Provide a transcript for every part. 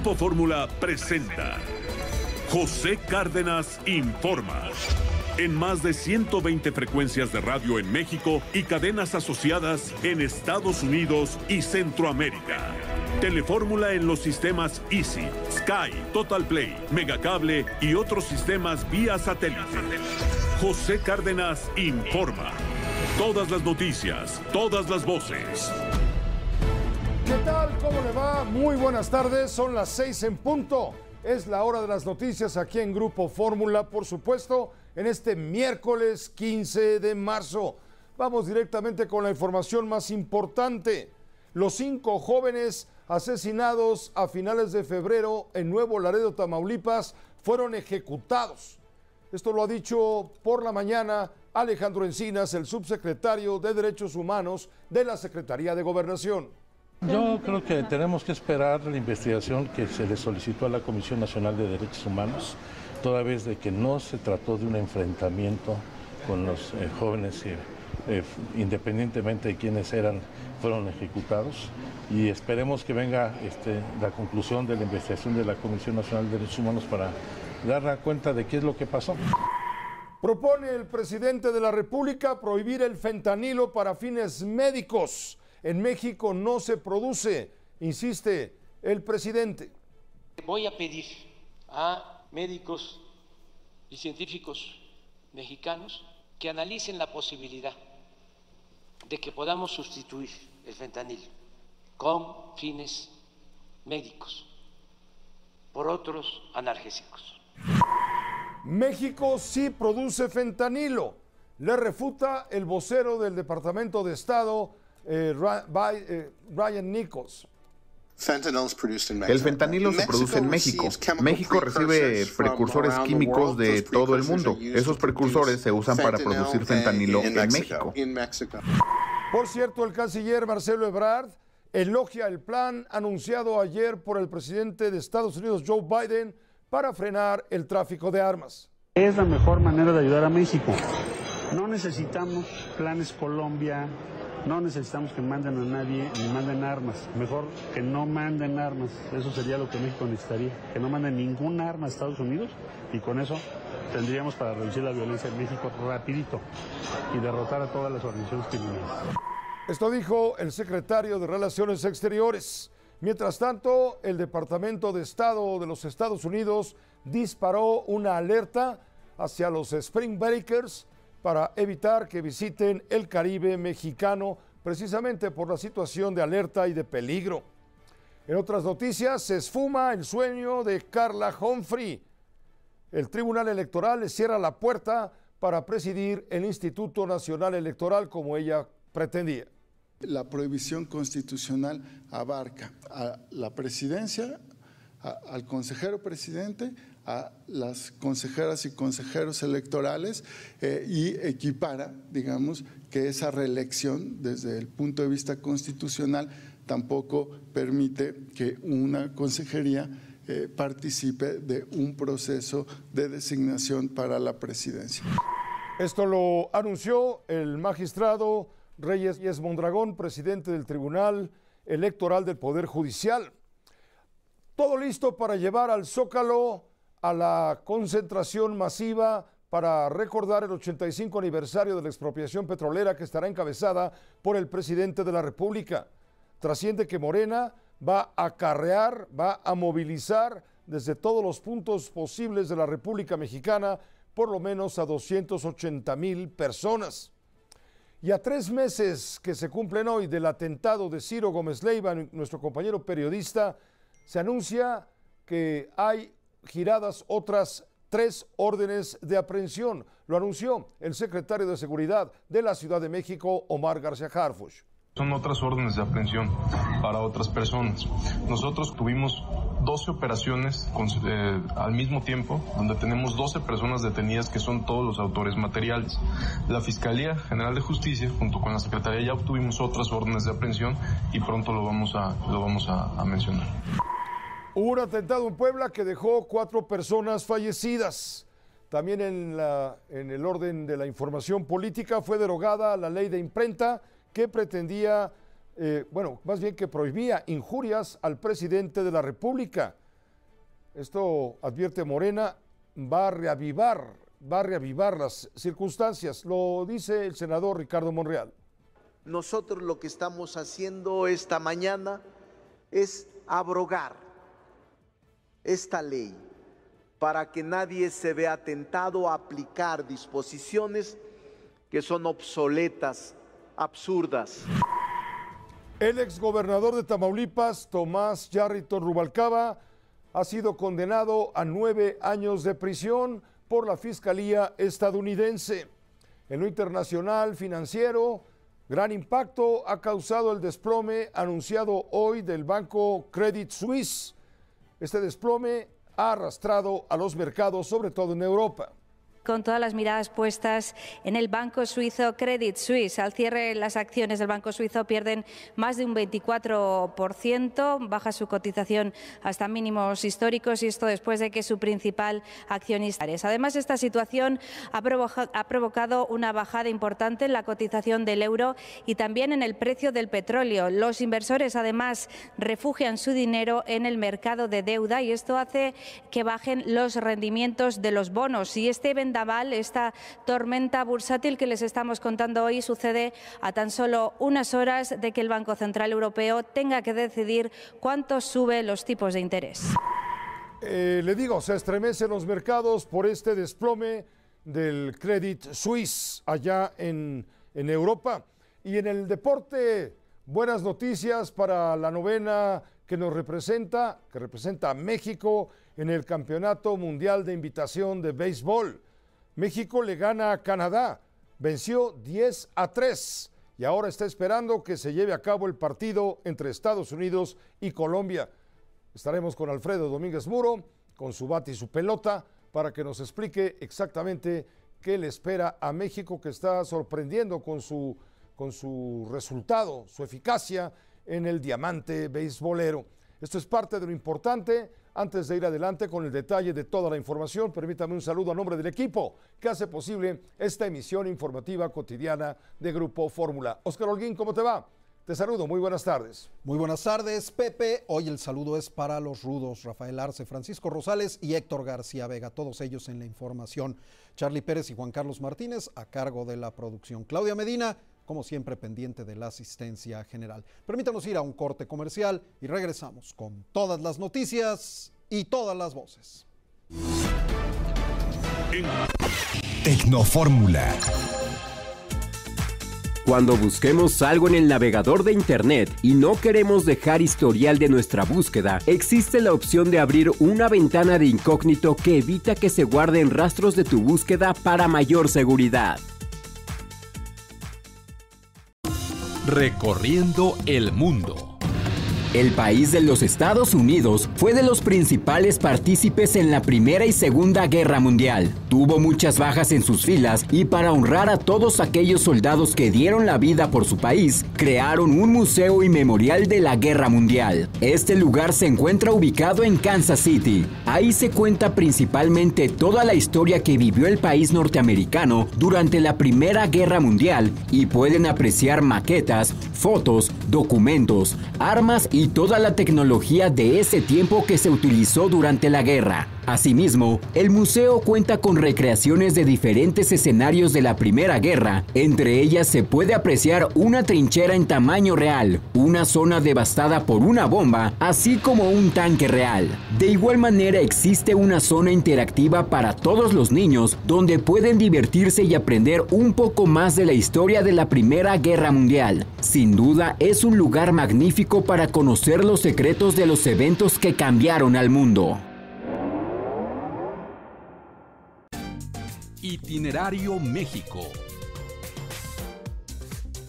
Grupo Fórmula presenta José Cárdenas Informa. En más de 120 frecuencias de radio en México y cadenas asociadas en Estados Unidos y Centroamérica. Telefórmula en los sistemas Easy, Sky, Total Play, Megacable y otros sistemas vía satélite. José Cárdenas Informa. Todas las noticias, todas las voces. ¿Qué tal? ¿Cómo le va? Muy buenas tardes, son las 6:00 en punto. Es la hora de las noticias aquí en Grupo Fórmula, por supuesto, en este miércoles 15 de marzo. Vamos directamente con la información más importante. Los 5 jóvenes asesinados a finales de febrero en Nuevo Laredo, Tamaulipas, fueron ejecutados. Esto lo ha dicho por la mañana Alejandro Encinas, el subsecretario de Derechos Humanos de la Secretaría de Gobernación. Yo creo que tenemos que esperar la investigación que se le solicitó a la Comisión Nacional de Derechos Humanos, toda vez de que no se trató de un enfrentamiento con los jóvenes, independientemente de quiénes eran, fueron ejecutados, y esperemos que venga la conclusión de la investigación de la Comisión Nacional de Derechos Humanos para dar cuenta de qué es lo que pasó. Propone el presidente de la República prohibir el fentanilo para fines médicos. En México no se produce, insiste el presidente. Voy a pedir a médicos y científicos mexicanos que analicen la posibilidad de que podamos sustituir el fentanil con fines médicos por otros analgésicos. México sí produce fentanilo, le refuta el vocero del Departamento de Estado, Brian Nichols. El fentanilo se produce en México. México recibe precursores químicos de todo el mundo. Esos precursores se usan para producir fentanilo en México. Por cierto, el canciller Marcelo Ebrard elogia el plan anunciado ayer por el presidente de Estados Unidos, Joe Biden, para frenar el tráfico de armas. Es la mejor manera de ayudar a México. No necesitamos planes Colombia. No necesitamos que manden a nadie ni manden armas. Mejor que no manden armas. Eso sería lo que México necesitaría. Que no manden ningún arma a Estados Unidos y con eso tendríamos para reducir la violencia en México rapidito y derrotar a todas las organizaciones criminales. Esto dijo el secretario de Relaciones Exteriores. Mientras tanto, el Departamento de Estado de los Estados Unidos disparó una alerta hacia los Spring Breakers para evitar que visiten el Caribe mexicano, precisamente por la situación de alerta y de peligro. En otras noticias, se esfuma el sueño de Carla Humphrey. El Tribunal Electoral le cierra la puerta para presidir el Instituto Nacional Electoral como ella pretendía. La prohibición constitucional abarca a la presidencia, al consejero presidente, a las consejeras y consejeros electorales y equipara, digamos, que esa reelección desde el punto de vista constitucional tampoco permite que una consejería participe de un proceso de designación para la presidencia. Esto lo anunció el magistrado Reyes Mondragón, presidente del Tribunal Electoral del Poder Judicial. Todo listo para llevar al Zócalo a la concentración masiva para recordar el 85 aniversario de la expropiación petrolera, que estará encabezada por el presidente de la República. Trasciende que Morena va a acarrear, va a movilizar desde todos los puntos posibles de la República Mexicana por lo menos a 280,000 personas. Y a 3 meses que se cumplen hoy del atentado de Ciro Gómez Leyva, nuestro compañero periodista, se anuncia que hay giradas otras 3 órdenes de aprehensión. Lo anunció el secretario de Seguridad de la Ciudad de México, Omar García Harfuch. Son otras órdenes de aprehensión para otras personas. Nosotros tuvimos 12 operaciones al mismo tiempo, donde tenemos 12 personas detenidas que son todos los autores materiales. La Fiscalía General de Justicia, junto con la Secretaría, ya obtuvimos otras órdenes de aprehensión y pronto lo vamos a mencionar. Hubo un atentado en Puebla que dejó 4 personas fallecidas. También en el orden de la información política fue derogada la ley de imprenta que pretendía, más bien que prohibía injurias al presidente de la República. Esto, advierte Morena, va a reavivar las circunstancias, lo dice el senador Ricardo Monreal. Nosotros lo que estamos haciendo esta mañana es abrogar esta ley para que nadie se vea tentado a aplicar disposiciones que son obsoletas, absurdas. El exgobernador de Tamaulipas, Tomás Yarriton Rubalcaba, ha sido condenado a 9 años de prisión por la Fiscalía estadounidense. En lo internacional financiero, gran impacto ha causado el desplome anunciado hoy del banco Credit Suisse. Este desplome ha arrastrado a los mercados, sobre todo en Europa. Con todas las miradas puestas en el banco suizo Credit Suisse. Al cierre, las acciones del banco suizo pierden más de un 24%, baja su cotización hasta mínimos históricos, y esto después de que su principal accionista. Además, esta situación ha provocado una bajada importante en la cotización del euro y también en el precio del petróleo. Los inversores, además, refugian su dinero en el mercado de deuda, y esto hace que bajen los rendimientos de los bonos. Y este esta tormenta bursátil que les estamos contando hoy sucede a tan solo unas horas de que el Banco Central Europeo tenga que decidir cuánto sube los tipos de interés. Le digo, se estremecen los mercados por este desplome del Credit Suisse allá en Europa. Y en el deporte, buenas noticias para la novena que nos representa, que representa a México en el Campeonato Mundial de Invitación de Béisbol. México le gana a Canadá, venció 10-3 y ahora está esperando que se lleve a cabo el partido entre Estados Unidos y Colombia. Estaremos con Alfredo Domínguez Muro, con su bate y su pelota, para que nos explique exactamente qué le espera a México, que está sorprendiendo con su resultado, su eficacia en el diamante beisbolero. Esto es parte de lo importante. Antes de ir adelante con el detalle de toda la información, permítame un saludo a nombre del equipo que hace posible esta emisión informativa cotidiana de Grupo Fórmula. Óscar Holguín, ¿cómo te va? Te saludo, muy buenas tardes. Muy buenas tardes, Pepe. Hoy el saludo es para los rudos, Rafael Arce, Francisco Rosales y Héctor García Vega, todos ellos en la información. Charlie Pérez y Juan Carlos Martínez a cargo de la producción. Claudia Medina, como siempre, pendiente de la asistencia general. Permítanos ir a un corte comercial y regresamos con todas las noticias y todas las voces. Tecnofórmula. Cuando busquemos algo en el navegador de Internet y no queremos dejar historial de nuestra búsqueda, existe la opción de abrir una ventana de incógnito que evita que se guarden rastros de tu búsqueda para mayor seguridad. Recorriendo el mundo. El país de los Estados Unidos fue de los principales partícipes en la Primera y Segunda Guerra Mundial. Tuvo muchas bajas en sus filas y para honrar a todos aquellos soldados que dieron la vida por su país, crearon un museo y memorial de la Guerra Mundial. Este lugar se encuentra ubicado en Kansas City. Ahí se cuenta principalmente toda la historia que vivió el país norteamericano durante la Primera Guerra Mundial y pueden apreciar maquetas, fotos, documentos, armas y toda la tecnología de ese tiempo que se utilizó durante la guerra. Asimismo, el museo cuenta con recreaciones de diferentes escenarios de la Primera Guerra. Entre ellas se puede apreciar una trinchera en tamaño real, una zona devastada por una bomba, así como un tanque real. De igual manera existe una zona interactiva para todos los niños, donde pueden divertirse y aprender un poco más de la historia de la Primera Guerra Mundial. Sin duda, es un lugar magnífico para conocer los secretos de los eventos que cambiaron al mundo. Itinerario México.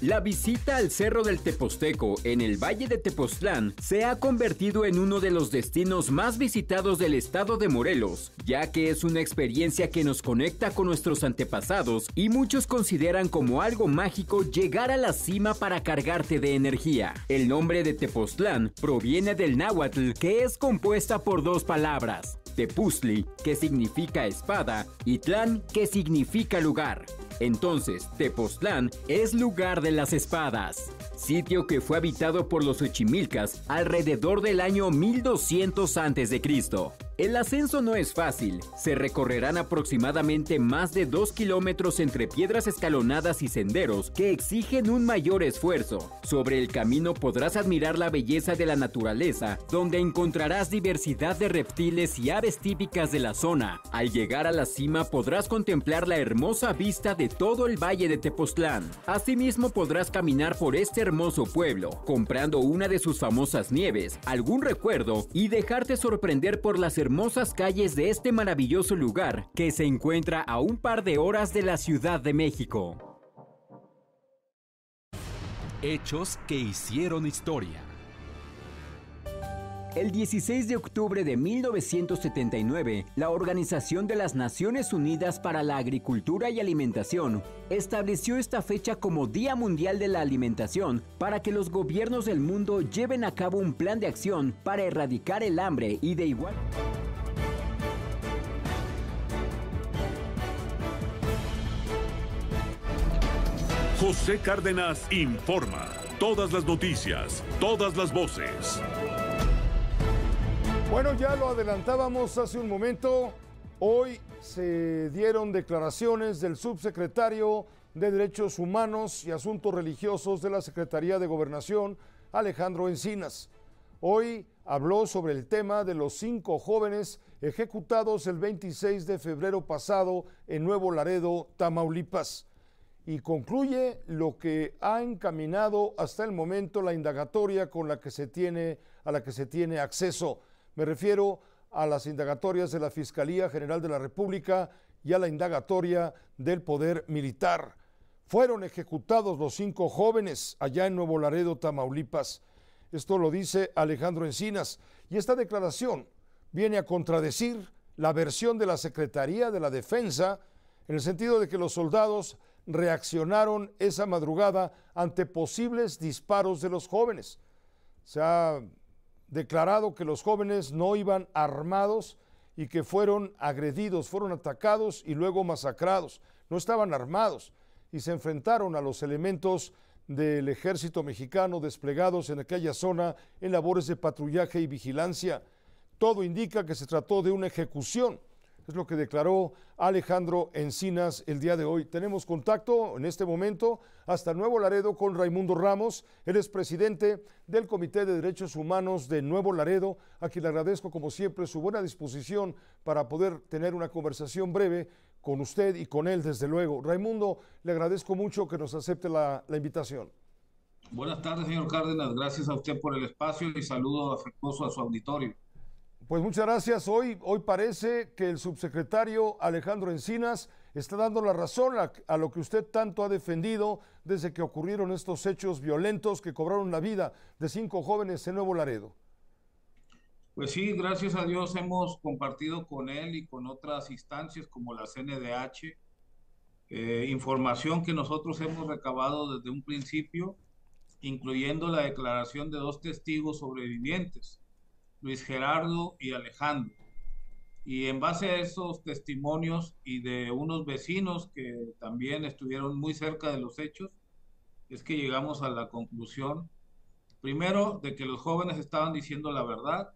La visita al Cerro del Teposteco, en el Valle de Tepoztlán, se ha convertido en uno de los destinos más visitados del estado de Morelos, ya que es una experiencia que nos conecta con nuestros antepasados y muchos consideran como algo mágico llegar a la cima para cargarte de energía. El nombre de Tepoztlán proviene del náhuatl, que es compuesta por dos palabras: Tepuztli, que significa espada, y Tlán, que significa lugar. Entonces, Tepoztlán es lugar de las espadas, sitio que fue habitado por los Xochimilcas alrededor del año 1200 a.C. El ascenso no es fácil. Se recorrerán aproximadamente más de 2 kilómetros entre piedras escalonadas y senderos que exigen un mayor esfuerzo. Sobre el camino podrás admirar la belleza de la naturaleza, donde encontrarás diversidad de reptiles y aves típicas de la zona. Al llegar a la cima podrás contemplar la hermosa vista de todo el valle de Tepoztlán. Asimismo podrás caminar por este hermoso pueblo, comprando una de sus famosas nieves, algún recuerdo y dejarte sorprender por las hermosas calles de este maravilloso lugar que se encuentra a un par de horas de la Ciudad de México. Hechos que hicieron historia. El 16 de octubre de 1979, la Organización de las Naciones Unidas para la Agricultura y Alimentación estableció esta fecha como Día Mundial de la Alimentación para que los gobiernos del mundo lleven a cabo un plan de acción para erradicar el hambre y de igual manera José Cárdenas informa. Todas las noticias, todas las voces. Bueno, ya lo adelantábamos hace un momento. Hoy se dieron declaraciones del subsecretario de Derechos Humanos y Asuntos Religiosos de la Secretaría de Gobernación, Alejandro Encinas. Hoy habló sobre el tema de los 5 jóvenes ejecutados el 26 de febrero pasado en Nuevo Laredo, Tamaulipas. Y concluye lo que ha encaminado hasta el momento la indagatoria a la que se tiene acceso. Me refiero a las indagatorias de la Fiscalía General de la República y a la indagatoria del Poder Militar. Fueron ejecutados los 5 jóvenes allá en Nuevo Laredo, Tamaulipas. Esto lo dice Alejandro Encinas. Y esta declaración viene a contradecir la versión de la Secretaría de la Defensa, en el sentido de que los soldados reaccionaron esa madrugada ante posibles disparos de los jóvenes. Se ha declarado que los jóvenes no iban armados y que fueron agredidos, fueron atacados y luego masacrados. No estaban armados y se enfrentaron a los elementos del ejército mexicano desplegados en aquella zona en labores de patrullaje y vigilancia. Todo indica que se trató de una ejecución. Es lo que declaró Alejandro Encinas el día de hoy. Tenemos contacto en este momento hasta Nuevo Laredo con Raimundo Ramos. Él es presidente del Comité de Derechos Humanos de Nuevo Laredo, a quien le agradezco como siempre su buena disposición para poder tener una conversación breve con usted y con él desde luego. Raimundo, le agradezco mucho que nos acepte la invitación. Buenas tardes, señor Cárdenas. Gracias a usted por el espacio y saludo afectuoso a su auditorio. Pues muchas gracias. Hoy parece que el subsecretario Alejandro Encinas está dando la razón a lo que usted tanto ha defendido desde que ocurrieron estos hechos violentos que cobraron la vida de 5 jóvenes en Nuevo Laredo. Pues sí, gracias a Dios hemos compartido con él y con otras instancias como la CNDH, información que nosotros hemos recabado desde un principio, incluyendo la declaración de 2 testigos sobrevivientes, Luis Gerardo y Alejandro, y en base a esos testimonios y de unos vecinos que también estuvieron muy cerca de los hechos, es que llegamos a la conclusión, primero, de que los jóvenes estaban diciendo la verdad,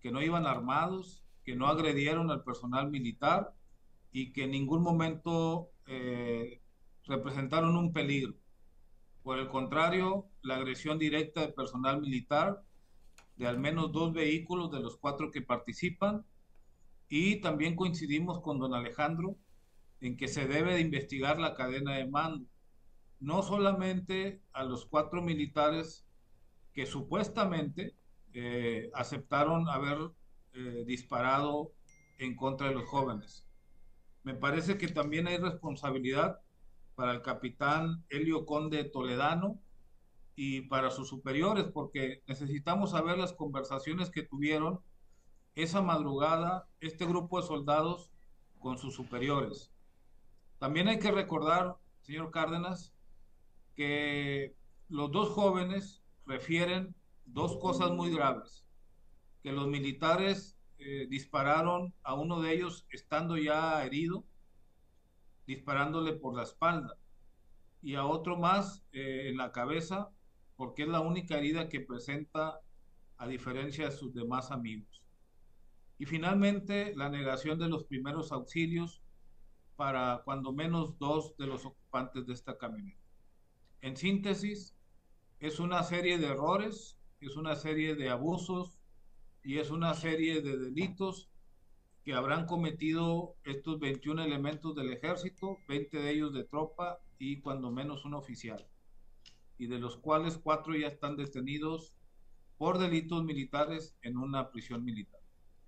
que no iban armados, que no agredieron al personal militar y que en ningún momento representaron un peligro. Por el contrario, la agresión directa de personal militar de al menos 2 vehículos de los 4 que participan, y también coincidimos con don Alejandro en que se debe de investigar la cadena de mando, no solamente a los 4 militares que supuestamente aceptaron haber disparado en contra de los jóvenes. Me parece que también hay responsabilidad para el capitán Helio Conde Toledano y para sus superiores, porque necesitamos saber las conversaciones que tuvieron esa madrugada este grupo de soldados con sus superiores. También hay que recordar, señor Cárdenas, que los 2 jóvenes refieren 2 cosas muy graves, que los militares dispararon a uno de ellos estando ya herido, disparándole por la espalda, y a otro más en la cabeza, porque es la única herida que presenta a diferencia de sus demás amigos. Y finalmente, la negación de los primeros auxilios para cuando menos dos de los ocupantes de esta camioneta. En síntesis, es una serie de errores, es una serie de abusos y es una serie de delitos que habrán cometido estos 21 elementos del ejército, 20 de ellos de tropa y cuando menos un oficial, y de los cuales 4 ya están detenidos por delitos militares en una prisión militar.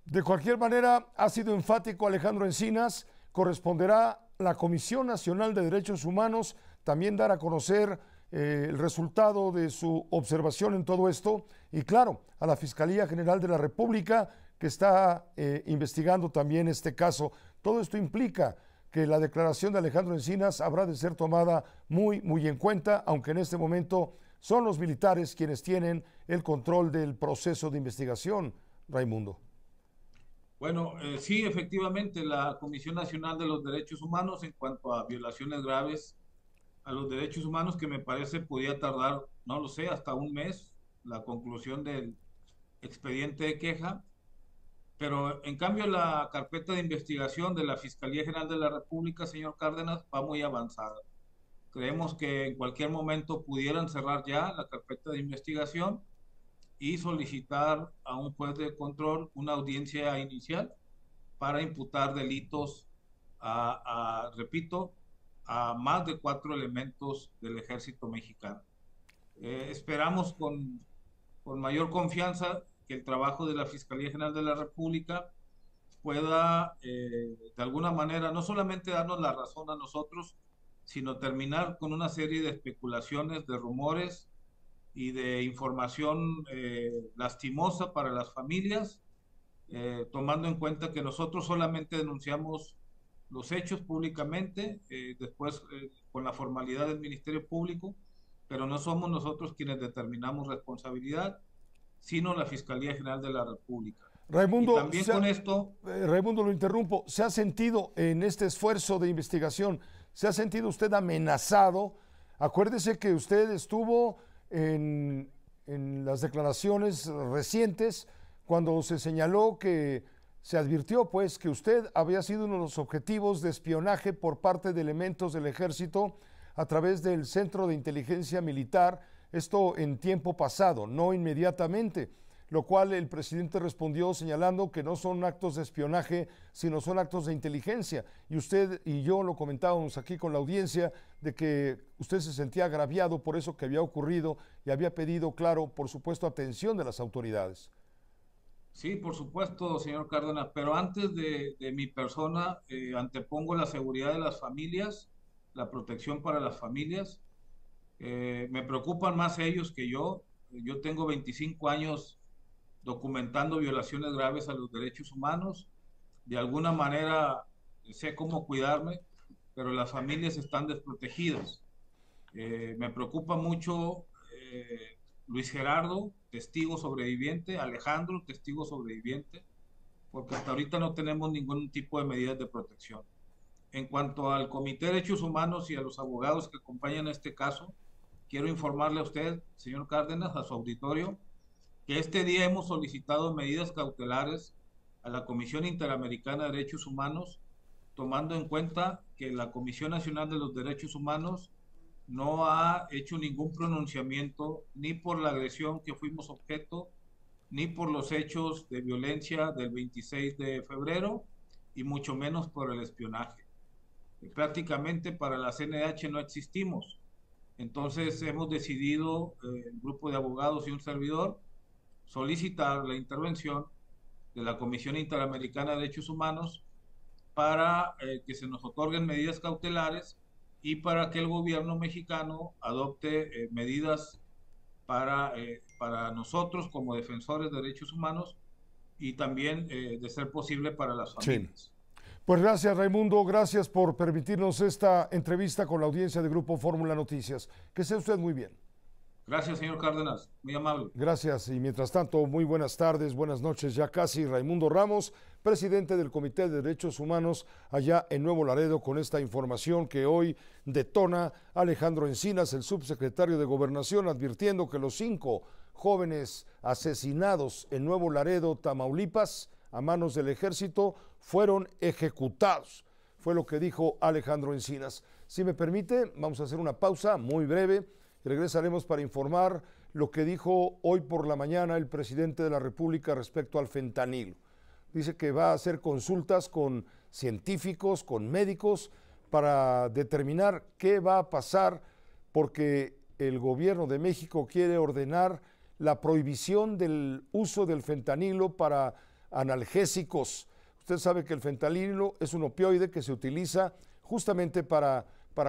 De cualquier manera, ha sido enfático Alejandro Encinas, corresponderá la Comisión Nacional de Derechos Humanos también dar a conocer el resultado de su observación en todo esto, y claro, a la Fiscalía General de la República, que está investigando también este caso. Todo esto implica que la declaración de Alejandro Encinas habrá de ser tomada muy, muy en cuenta, aunque en este momento son los militares quienes tienen el control del proceso de investigación, Raimundo. Bueno, sí, efectivamente, la Comisión Nacional de los Derechos Humanos en cuanto a violaciones graves a los derechos humanos, que me parece podía tardar, no lo sé, hasta un mes la conclusión del expediente de queja. Pero en cambio la carpeta de investigación de la Fiscalía General de la República, señor Cárdenas, va muy avanzada. Creemos que en cualquier momento pudieran cerrar ya la carpeta de investigación y solicitar a un juez de control una audiencia inicial para imputar delitos repito, a más de 4 elementos del ejército mexicano. Esperamos con mayor confianza que el trabajo de la Fiscalía General de la República pueda, de alguna manera, no solamente darnos la razón a nosotros, sino terminar con una serie de especulaciones, de rumores y de información lastimosa para las familias, tomando en cuenta que nosotros solamente denunciamos los hechos públicamente, después con la formalidad del Ministerio Público, pero no somos nosotros quienes determinamos responsabilidad, sino la Fiscalía General de la República. Raimundo, también con esto... Raimundo, lo interrumpo. ¿Se ha sentido en este esfuerzo de investigación, se ha sentido usted amenazado? Acuérdese que usted estuvo en las declaraciones recientes cuando se señaló que se advirtió, pues, que usted había sido uno de los objetivos de espionaje por parte de elementos del ejército a través del Centro de Inteligencia Militar. Esto en tiempo pasado, no inmediatamente, lo cual el presidente respondió señalando que no son actos de espionaje, sino son actos de inteligencia. Y usted y yo lo comentábamos aquí con la audiencia, de que usted se sentía agraviado por eso que había ocurrido y había pedido, claro, por supuesto, atención de las autoridades. Sí, por supuesto, señor Cárdenas, pero antes de mi persona, antepongo la seguridad de las familias, la protección para las familias. Me preocupan más ellos que yo. Yo tengo 25 años documentando violaciones graves a los derechos humanos. De alguna manera sé cómo cuidarme, pero las familias están desprotegidas. Me preocupa mucho Luis Gerardo, testigo sobreviviente, Alejandro, testigo sobreviviente, porque hasta ahorita no tenemos ningún tipo de medidas de protección. En cuanto al Comité de Derechos Humanos y a los abogados que acompañan este caso, quiero informarle a usted, señor Cárdenas, a su auditorio, que este día hemos solicitado medidas cautelares a la Comisión Interamericana de Derechos Humanos, tomando en cuenta que la Comisión Nacional de los Derechos Humanos no ha hecho ningún pronunciamiento ni por la agresión que fuimos objeto, ni por los hechos de violencia del 26 de febrero, y mucho menos por el espionaje. Prácticamente para la CNDH no existimos. Entonces hemos decidido, el grupo de abogados y un servidor, solicitar la intervención de la Comisión Interamericana de Derechos Humanos para que se nos otorguen medidas cautelares y para que el gobierno mexicano adopte medidas para nosotros como defensores de derechos humanos y también, de ser posible, para las familias. Sí. Pues gracias, Raimundo, gracias por permitirnos esta entrevista con la audiencia de Grupo Fórmula Noticias. Que sea usted muy bien. Gracias, señor Cárdenas, muy amable. Gracias, y mientras tanto, muy buenas tardes, buenas noches, ya casi. Raimundo Ramos, presidente del Comité de Derechos Humanos allá en Nuevo Laredo, con esta información que hoy detona Alejandro Encinas, el subsecretario de Gobernación, advirtiendo que los 5 jóvenes asesinados en Nuevo Laredo, Tamaulipas, a manos del ejército fueron ejecutados. Fue lo que dijo Alejandro Encinas. Si me permite, vamos a hacer una pausa muy breve y regresaremos para informar lo que dijo hoy por la mañana el presidente de la República respecto al fentanilo. Dice que va a hacer consultas con científicos, con médicos, para determinar qué va a pasar, porque el gobierno de México quiere ordenar la prohibición del uso del fentanilo para analgésicos. Usted sabe que el fentanilo es un opioide que se utiliza justamente para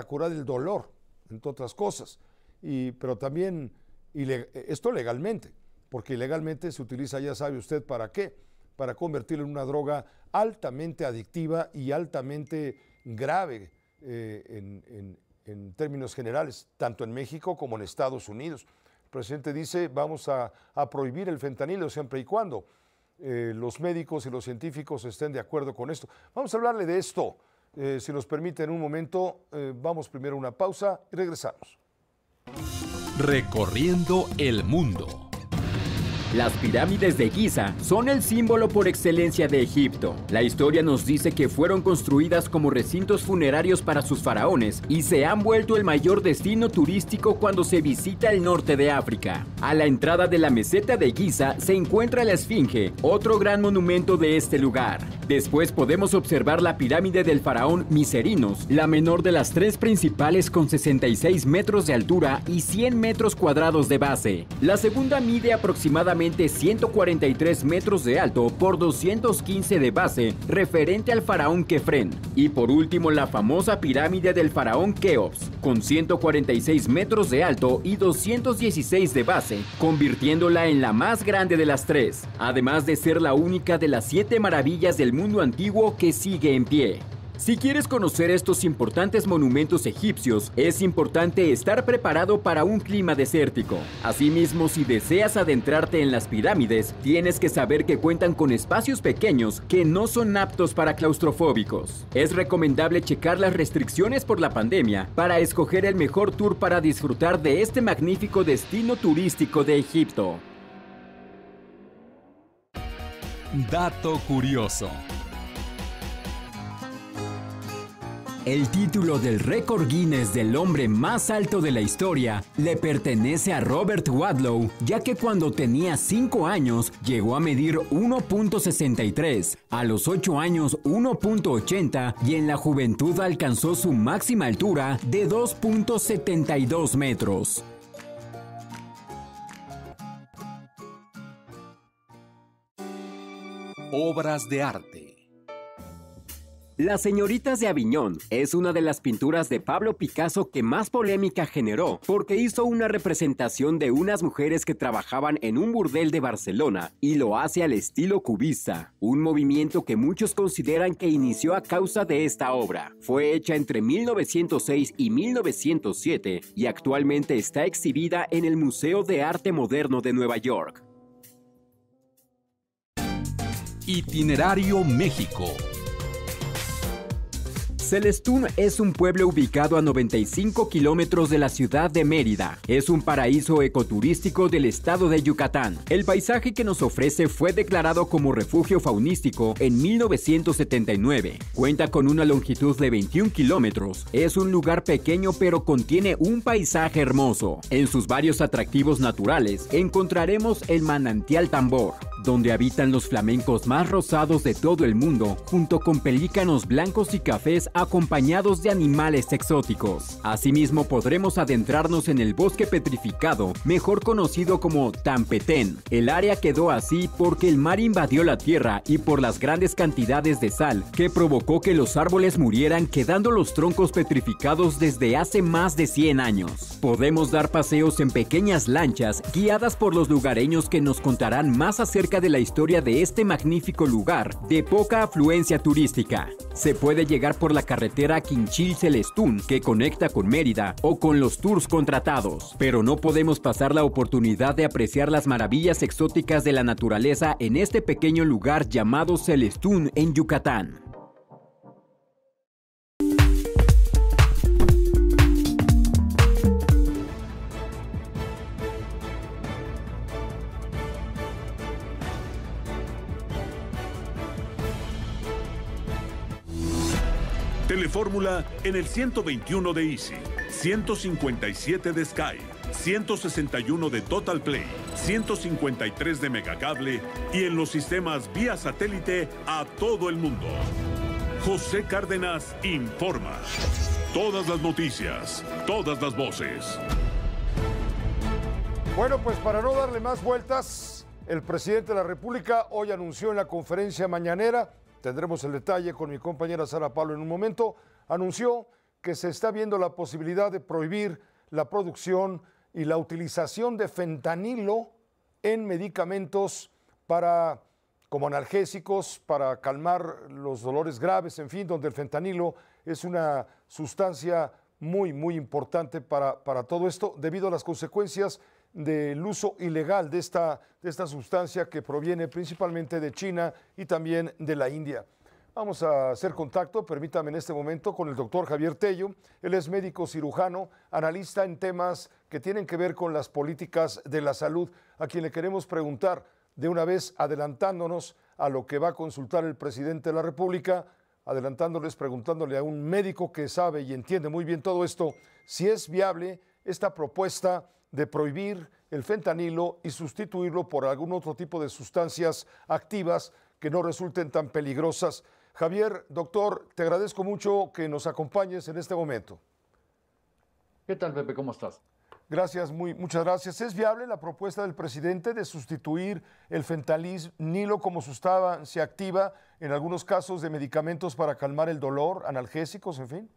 curar el dolor, entre otras cosas, pero también esto legalmente, porque ilegalmente se utiliza, ya sabe usted para qué, para convertirlo en una droga altamente adictiva y altamente grave en términos generales, tanto en México como en Estados Unidos. El presidente dice, vamos a prohibir el fentanilo siempre y cuando los médicos y los científicos estén de acuerdo con esto. Vamos a hablarle de esto, si nos permite, en un momento. Vamos primero a una pausa y regresamos. Recorriendo el mundo. Las pirámides de Giza son el símbolo por excelencia de Egipto. La historia nos dice que fueron construidas como recintos funerarios para sus faraones y se han vuelto el mayor destino turístico cuando se visita el norte de África. A la entrada de la meseta de Giza se encuentra la Esfinge, otro gran monumento de este lugar. Después podemos observar la pirámide del faraón Miserinos, la menor de las tres principales con 66 metros de altura y 100 metros cuadrados de base. La segunda mide aproximadamente 143 metros de alto por 215 de base, referente al faraón Kefren. Y por último, la famosa pirámide del faraón Keops, con 146 metros de alto y 216 de base, convirtiéndola en la más grande de las tres, además de ser la única de las 7 maravillas del mundo antiguo que sigue en pie. Si quieres conocer estos importantes monumentos egipcios, es importante estar preparado para un clima desértico. Asimismo, si deseas adentrarte en las pirámides, tienes que saber que cuentan con espacios pequeños que no son aptos para claustrofóbicos. Es recomendable checar las restricciones por la pandemia para escoger el mejor tour para disfrutar de este magnífico destino turístico de Egipto. Dato curioso. El título del récord Guinness del hombre más alto de la historia le pertenece a Robert Wadlow, ya que cuando tenía 5 años llegó a medir 1.63, a los 8 años 1.80 y en la juventud alcanzó su máxima altura de 2.72 metros. Obras de arte. Las señoritas de Aviñón es una de las pinturas de Pablo Picasso que más polémica generó, porque hizo una representación de unas mujeres que trabajaban en un burdel de Barcelona y lo hace al estilo cubista, un movimiento que muchos consideran que inició a causa de esta obra. Fue hecha entre 1906 y 1907 y actualmente está exhibida en el Museo de Arte Moderno de Nueva York. Itinerario México. Celestún es un pueblo ubicado a 95 kilómetros de la ciudad de Mérida. Es un paraíso ecoturístico del estado de Yucatán. El paisaje que nos ofrece fue declarado como refugio faunístico en 1979. Cuenta con una longitud de 21 kilómetros. Es un lugar pequeño pero contiene un paisaje hermoso. En sus varios atractivos naturales encontraremos el manantial Tambor, donde habitan los flamencos más rosados de todo el mundo, junto con pelícanos blancos y cafés acompañados de animales exóticos. Asimismo, podremos adentrarnos en el bosque petrificado, mejor conocido como Tampetén. El área quedó así porque el mar invadió la tierra y por las grandes cantidades de sal que provocó que los árboles murieran, quedando los troncos petrificados desde hace más de 100 años. Podemos dar paseos en pequeñas lanchas guiadas por los lugareños que nos contarán más acerca de la historia de este magnífico lugar de poca afluencia turística. Se puede llegar por la carretera Quinchil-Celestún, que conecta con Mérida, o con los tours contratados, pero no podemos pasar la oportunidad de apreciar las maravillas exóticas de la naturaleza en este pequeño lugar llamado Celestún en Yucatán. Telefórmula en el 121 de Easy, 157 de Sky, 161 de Total Play, 153 de Megacable y en los sistemas vía satélite a todo el mundo. José Cárdenas informa. Todas las noticias, todas las voces. Bueno, pues para no darle más vueltas, el presidente de la República hoy anunció en la conferencia mañanera, tendremos el detalle con mi compañera Sara Pablo en un momento, anunció que se está viendo la posibilidad de prohibir la producción y la utilización de fentanilo en medicamentos para, como analgésicos, para calmar los dolores graves, en fin, donde el fentanilo es una sustancia muy, muy importante para todo esto, debido a las consecuencias del uso ilegal de esta sustancia que proviene principalmente de China y también de la India. Vamos a hacer contacto, permítame en este momento, con el doctor Javier Tello. Él es médico cirujano, analista en temas que tienen que ver con las políticas de la salud, a quien le queremos preguntar, de una vez adelantándonos a lo que va a consultar el presidente de la República, adelantándoles, preguntándole a un médico que sabe y entiende muy bien todo esto, si es viable esta propuesta de prohibir el fentanilo y sustituirlo por algún otro tipo de sustancias activas que no resulten tan peligrosas. Javier, doctor, te agradezco mucho que nos acompañes en este momento. ¿Qué tal, Pepe? ¿Cómo estás? Gracias, muchas gracias. ¿Es viable la propuesta del presidente de sustituir el fentanilo como sustancia activa en algunos casos de medicamentos para calmar el dolor, analgésicos, en fin?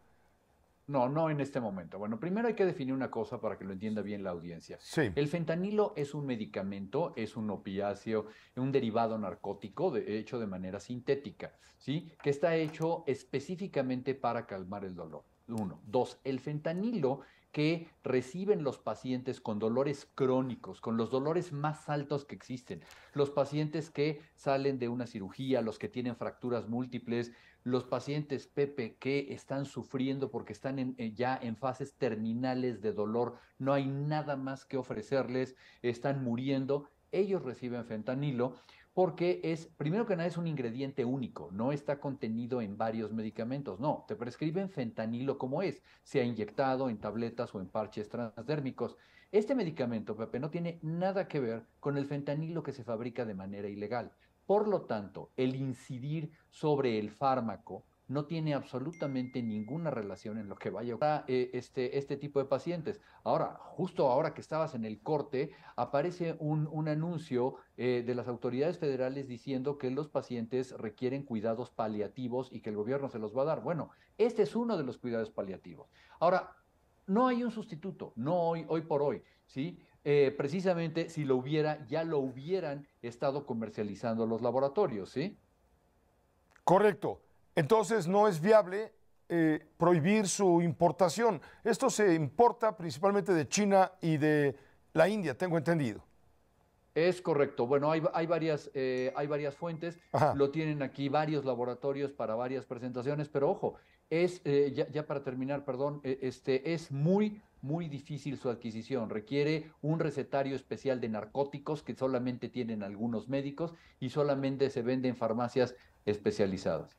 No, no en este momento. Bueno, primero hay que definir una cosa para que lo entienda bien la audiencia. Sí. El fentanilo es un medicamento, es un opiáceo, un derivado narcótico hecho de manera sintética, ¿sí? Que está hecho específicamente para calmar el dolor. Uno. Dos, el fentanilo que reciben los pacientes con dolores crónicos, con los dolores más altos que existen, los pacientes que salen de una cirugía, los que tienen fracturas múltiples, los pacientes, Pepe, que están sufriendo porque están ya en fases terminales de dolor, no hay nada más que ofrecerles, están muriendo, ellos reciben fentanilo, porque es, primero que nada, es un ingrediente único, no está contenido en varios medicamentos, no, te prescriben fentanilo como es, sea inyectado en tabletas o en parches transdérmicos. Este medicamento, Pepe, no tiene nada que ver con el fentanilo que se fabrica de manera ilegal. Por lo tanto, el incidir sobre el fármaco no tiene absolutamente ninguna relación en lo que vaya a este tipo de pacientes. Ahora, justo ahora que estabas en el corte, aparece un anuncio de las autoridades federales diciendo que los pacientes requieren cuidados paliativos y que el gobierno se los va a dar. Bueno, este es uno de los cuidados paliativos. Ahora, no hay un sustituto, no hoy por hoy, ¿sí? Precisamente si lo hubiera, ya lo hubieran estado comercializando los laboratorios, ¿sí? Correcto. Entonces no es viable prohibir su importación. Esto se importa principalmente de China y de la India, tengo entendido. Es correcto. Bueno, hay varias fuentes. Ajá. Lo tienen aquí varios laboratorios para varias presentaciones, pero ojo, es ya para terminar, perdón, es muy, muy difícil su adquisición. Requiere un recetario especial de narcóticos que solamente tienen algunos médicos y solamente se vende en farmacias especializadas.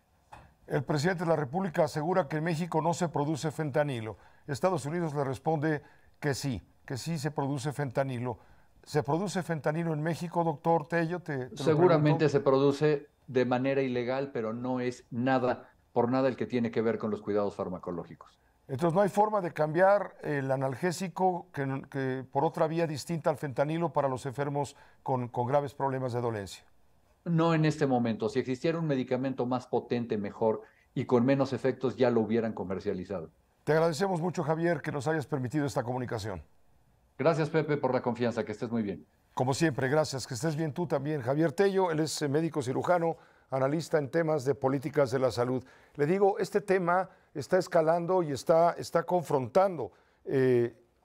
El presidente de la República asegura que en México no se produce fentanilo. Estados Unidos le responde que sí se produce fentanilo. ¿Se produce fentanilo en México, doctor Tello? Seguramente se produce de manera ilegal, pero no es nada, por nada el que tiene que ver con los cuidados farmacológicos. Entonces, ¿no hay forma de cambiar el analgésico que por otra vía distinta al fentanilo para los enfermos con graves problemas de dolencia? No en este momento. Si existiera un medicamento más potente, mejor y con menos efectos, ya lo hubieran comercializado. Te agradecemos mucho, Javier, que nos hayas permitido esta comunicación. Gracias, Pepe, por la confianza. Que estés muy bien. Como siempre, gracias. Que estés bien tú también. Javier Tello, él es médico cirujano, analista en temas de políticas de la salud. Le digo, este tema está escalando y está confrontando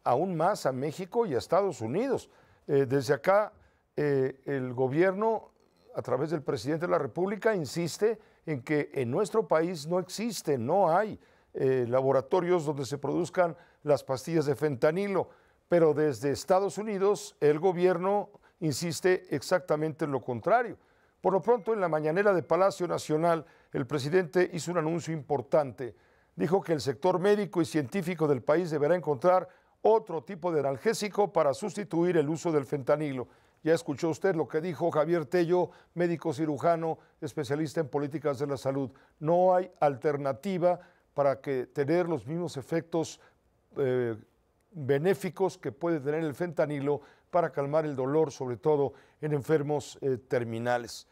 aún más a México y a Estados Unidos. Desde acá, el gobierno, a través del presidente de la República, insiste en que en nuestro país no existe, no hay laboratorios donde se produzcan las pastillas de fentanilo, pero desde Estados Unidos el gobierno insiste exactamente en lo contrario. Por lo pronto, en la mañanera de Palacio Nacional, el presidente hizo un anuncio importante. dijo que el sector médico y científico del país deberá encontrar otro tipo de analgésico para sustituir el uso del fentanilo. Ya escuchó usted lo que dijo Javier Tello, médico cirujano, especialista en políticas de la salud. No hay alternativa para que tener los mismos efectos benéficos que puede tener el fentanilo para calmar el dolor, sobre todo en enfermos terminales.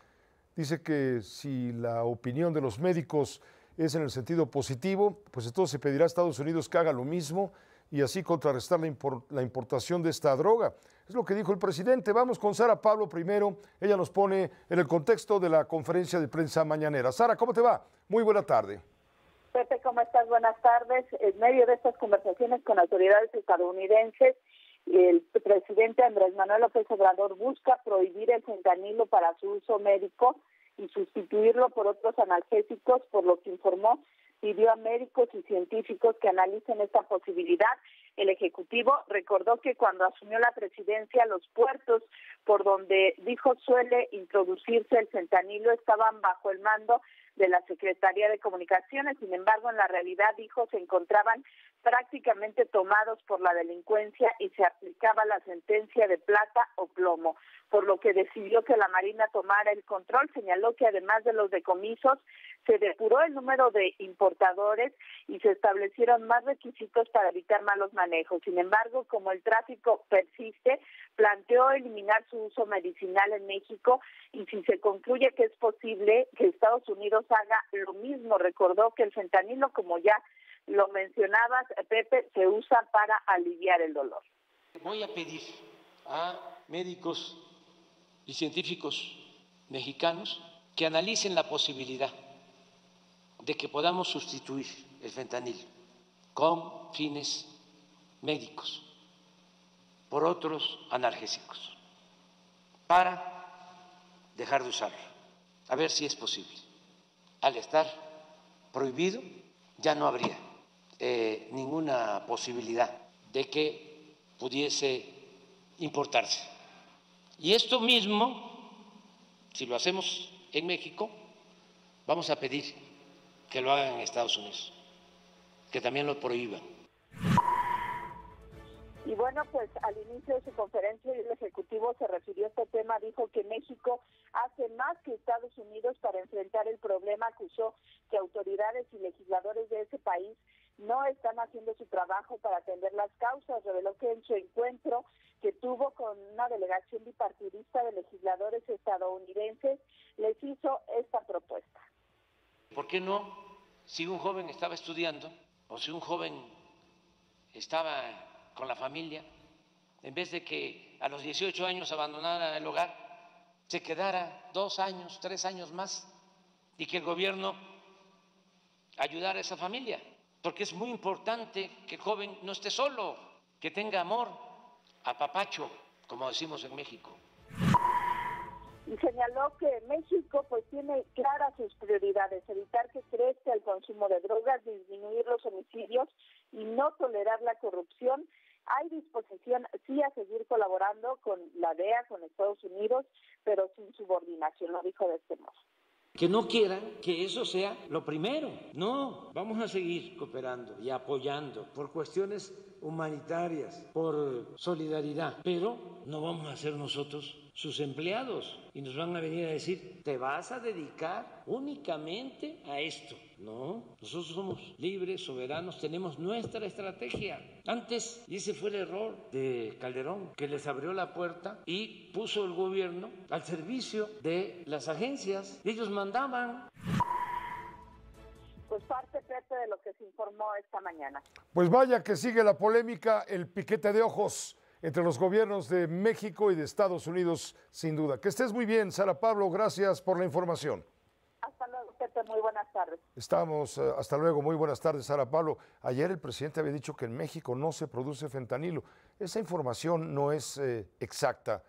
Dice que si la opinión de los médicos es en el sentido positivo, pues entonces se pedirá a Estados Unidos que haga lo mismo y así contrarrestar la importación de esta droga. Es lo que dijo el presidente. Vamos con Sara Pablo primero. Ella nos pone en el contexto de la conferencia de prensa mañanera. Sara, ¿cómo te va? Muy buena tarde. Pepe, ¿cómo estás? Buenas tardes. En medio de estas conversaciones con autoridades estadounidenses, el presidente Andrés Manuel López Obrador busca prohibir el fentanilo para su uso médico y sustituirlo por otros analgésicos, por lo que informó, pidió a médicos y científicos que analicen esta posibilidad. El Ejecutivo recordó que cuando asumió la presidencia, los puertos por donde dijo suele introducirse el fentanilo estaban bajo el mando de la Secretaría de Comunicaciones. Sin embargo, en la realidad, dijo, se encontraban prácticamente tomados por la delincuencia y se aplicaba la sentencia de plata o plomo, por lo que decidió que la Marina tomara el control. Señaló que además de los decomisos, se depuró el número de importadores y se establecieron más requisitos para evitar malos manejos. Sin embargo, como el tráfico persiste, planteó eliminar su uso medicinal en México y si se concluye que es posible que Estados Unidos haga lo mismo. Recordó que el fentanilo, como ya lo mencionabas, Pepe, se usa para aliviar el dolor. Voy a pedir a médicos y científicos mexicanos que analicen la posibilidad de que podamos sustituir el fentanilo con fines médicos por otros analgésicos para dejar de usarlo. A ver si es posible. Al estar prohibido ya no habría ninguna posibilidad de que pudiese importarse. Y esto mismo, si lo hacemos en México, vamos a pedir que lo hagan en Estados Unidos, que también lo prohíban. Y bueno, pues al inicio de su conferencia el Ejecutivo se refirió a este tema, dijo que México hace más que Estados Unidos para enfrentar el problema, acusó que autoridades y legisladores de ese país no están haciendo su trabajo para atender las causas. Reveló que en su encuentro que tuvo con una delegación bipartidista de legisladores estadounidenses, les hizo esta propuesta. ¿Por qué no, si un joven estaba estudiando o si un joven estaba con la familia, en vez de que a los 18 años abandonara el hogar, se quedara 2 años, 3 años más y que el gobierno ayudara a esa familia? Porque es muy importante que el joven no esté solo, que tenga amor, apapacho, como decimos en México. Y señaló que México pues tiene claras sus prioridades: evitar que crezca el consumo de drogas, disminuir los homicidios y no tolerar la corrupción. Hay disposición sí a seguir colaborando con la DEA, con Estados Unidos, pero sin subordinación, lo dijo de este modo. Que no quieran que eso sea lo primero. No, vamos a seguir cooperando y apoyando por cuestiones humanitarias, por solidaridad, pero no vamos a ser nosotros sus empleados y nos van a venir a decir, te vas a dedicar únicamente a esto. No, nosotros somos libres, soberanos, tenemos nuestra estrategia. Antes, y ese fue el error de Calderón, que les abrió la puerta y puso el gobierno al servicio de las agencias. Ellos mandaban. Pues parte de lo que se informó esta mañana. Pues vaya que sigue la polémica, el piquete de ojos entre los gobiernos de México y de Estados Unidos, sin duda. Que estés muy bien, Sara Pablo, gracias por la información. Hasta luego, Pepe, muy buenas tardes. Hasta luego, muy buenas tardes, Sara Pablo. Ayer el presidente había dicho que en México no se produce fentanilo. Esa información no es exacta,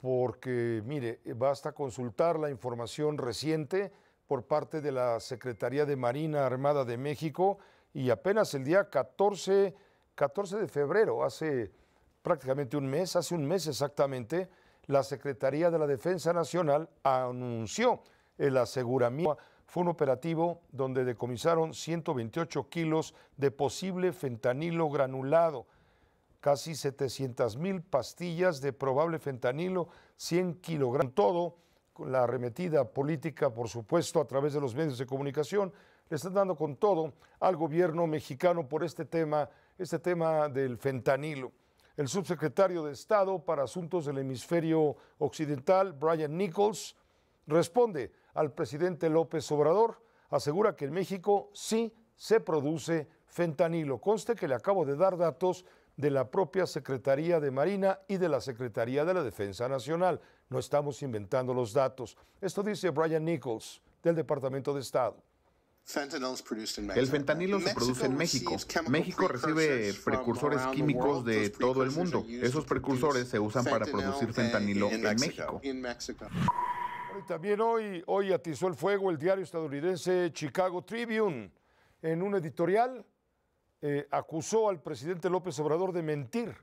porque, mire, basta consultar la información reciente por parte de la Secretaría de Marina Armada de México, y apenas el día 14 de febrero, hace prácticamente un mes, exactamente, la Secretaría de la Defensa Nacional anunció el aseguramiento Fue un operativo donde decomisaron 128 kilos de posible fentanilo granulado, casi 700,000 pastillas de probable fentanilo, 100 kilogramos. Todo, con la arremetida política, por supuesto, a través de los medios de comunicación, le están dando con todo al gobierno mexicano por este tema del fentanilo. El subsecretario de Estado para Asuntos del Hemisferio Occidental, Brian Nichols, responde al presidente López Obrador, asegura que en México sí se produce fentanilo. Conste que le acabo de dar datos de la propia Secretaría de Marina y de la Secretaría de la Defensa Nacional. No estamos inventando los datos. Esto dice Brian Nichols, del Departamento de Estado. El fentanilo se produce en México. México recibe precursores químicos de todo el mundo. Esos precursores se usan para producir fentanilo en México. También hoy atizó el fuego el diario estadounidense Chicago Tribune. En un editorial acusó al presidente López Obrador de mentir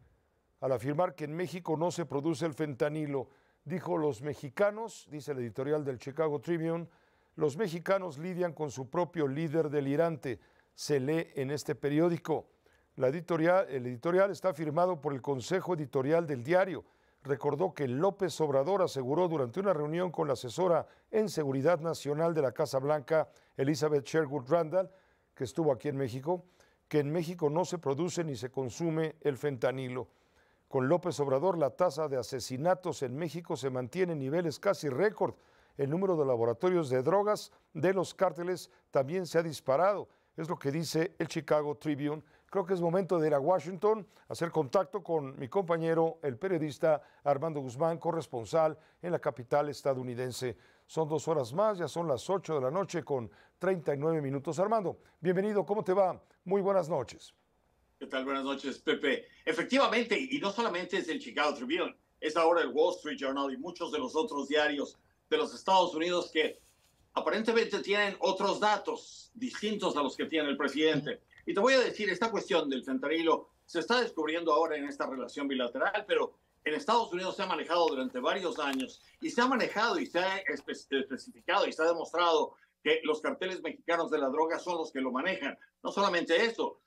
al afirmar que en México no se produce el fentanilo. Dijo: los mexicanos, dice el editorial del Chicago Tribune, los mexicanos lidian con su propio líder delirante. Se lee en este periódico. El editorial está firmado por el Consejo Editorial del diario. Recordó que López Obrador aseguró durante una reunión con la asesora en Seguridad Nacional de la Casa Blanca, Elizabeth Sherwood Randall, que estuvo aquí en México, que en México no se produce ni se consume el fentanilo. Con López Obrador, la tasa de asesinatos en México se mantiene en niveles casi récord. El número de laboratorios de drogas de los cárteles también se ha disparado. Es lo que dice el Chicago Tribune. Creo que es momento de ir a Washington, hacer contacto con mi compañero, el periodista Armando Guzmán, corresponsal en la capital estadounidense. Son 2 horas más, ya son las 8:39 p.m. Armando, bienvenido, ¿cómo te va? Muy buenas noches. ¿Qué tal? Buenas noches, Pepe. Efectivamente, y no solamente es el Chicago Tribune, es ahora el Wall Street Journal y muchos de los otros diarios de los Estados Unidos que aparentemente tienen otros datos distintos a los que tiene el presidente. Y te voy a decir, esta cuestión del fentanilo se está descubriendo ahora en esta relación bilateral, pero en Estados Unidos se ha manejado durante varios años y se ha manejado y se ha especificado y se ha demostrado que los carteles mexicanos de la droga son los que lo manejan. No solamente eso,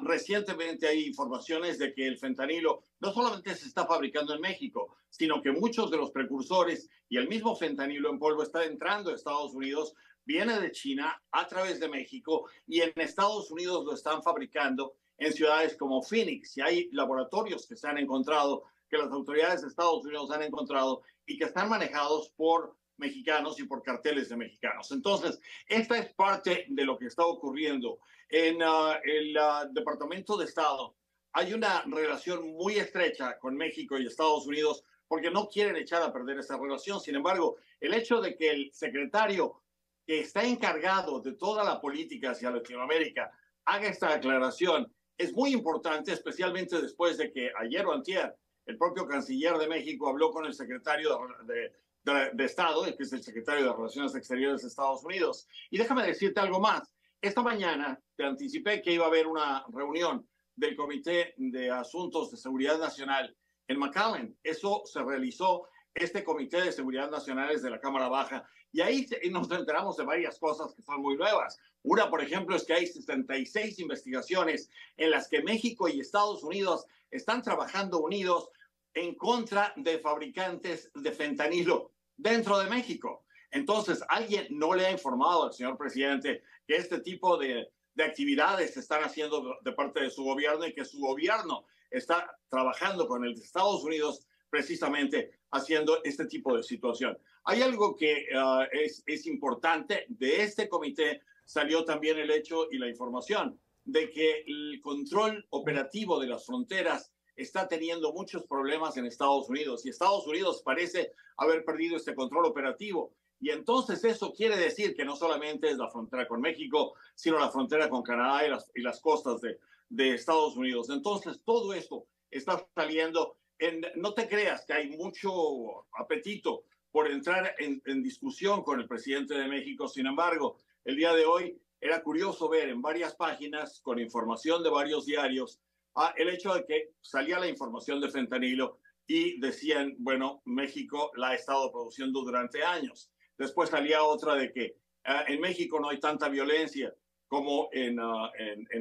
recientemente hay informaciones de que el fentanilo no solamente se está fabricando en México, sino que muchos de los precursores y el mismo fentanilo en polvo está entrando a Estados Unidos, viene de China a través de México y en Estados Unidos lo están fabricando en ciudades como Phoenix. Y hay laboratorios que se han encontrado, que las autoridades de Estados Unidos han encontrado y que están manejados por mexicanos y por carteles de mexicanos. Entonces, esta es parte de lo que está ocurriendo. En el Departamento de Estado hay una relación muy estrecha con México y Estados Unidos porque no quieren echar a perder esa relación. Sin embargo, el hecho de que el secretario que está encargado de toda la política hacia Latinoamérica haga esta aclaración es muy importante, especialmente después de que ayer o antier el propio canciller de México habló con el secretario de Estado, que es el secretario de Relaciones Exteriores de Estados Unidos. Y déjame decirte algo más. Esta mañana te anticipé que iba a haber una reunión del Comité de Asuntos de Seguridad Nacional en McAllen. Eso se realizó. Este Comité de Seguridad Nacional es de la Cámara Baja. Y ahí nos enteramos de varias cosas que son muy nuevas. Una, por ejemplo, es que hay 76 investigaciones en las que México y Estados Unidos están trabajando unidos en contra de fabricantes de fentanilo dentro de México. Entonces, alguien no le ha informado al señor presidente que este tipo de actividades se están haciendo de parte de su gobierno y que su gobierno está trabajando con el de Estados Unidos precisamente haciendo este tipo de situación. Hay algo que es importante. De este comité salió también el hecho y la información de que el control operativo de las fronteras está teniendo muchos problemas en Estados Unidos y Estados Unidos parece haber perdido este control operativo. Y entonces eso quiere decir que no solamente es la frontera con México, sino la frontera con Canadá y las costas de Estados Unidos. Entonces todo esto está saliendo. No te creas que hay mucho apetito por entrar en discusión con el presidente de México. Sin embargo, el día de hoy era curioso ver en varias páginas, con información de varios diarios, el hecho de que salía la información de fentanilo y decían, bueno, México la ha estado produciendo durante años. Después salía otra de que en México no hay tanta violencia como en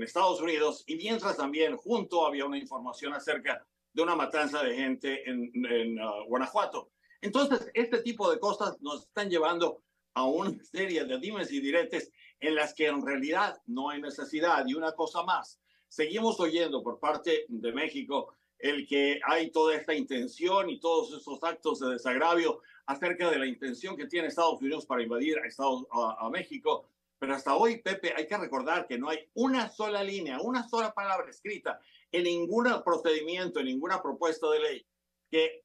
Estados Unidos, y mientras también junto había una información acerca de una matanza de gente en Guanajuato. Entonces, este tipo de cosas nos están llevando a una serie de dimes y diretes en las que en realidad no hay necesidad. Y una cosa más, seguimos oyendo por parte de México el que hay toda esta intención y todos estos actos de desagravio acerca de la intención que tiene Estados Unidos para invadir a México. Pero hasta hoy, Pepe, hay que recordar que no hay una sola línea, una sola palabra escrita en ningún procedimiento, en ninguna propuesta de ley que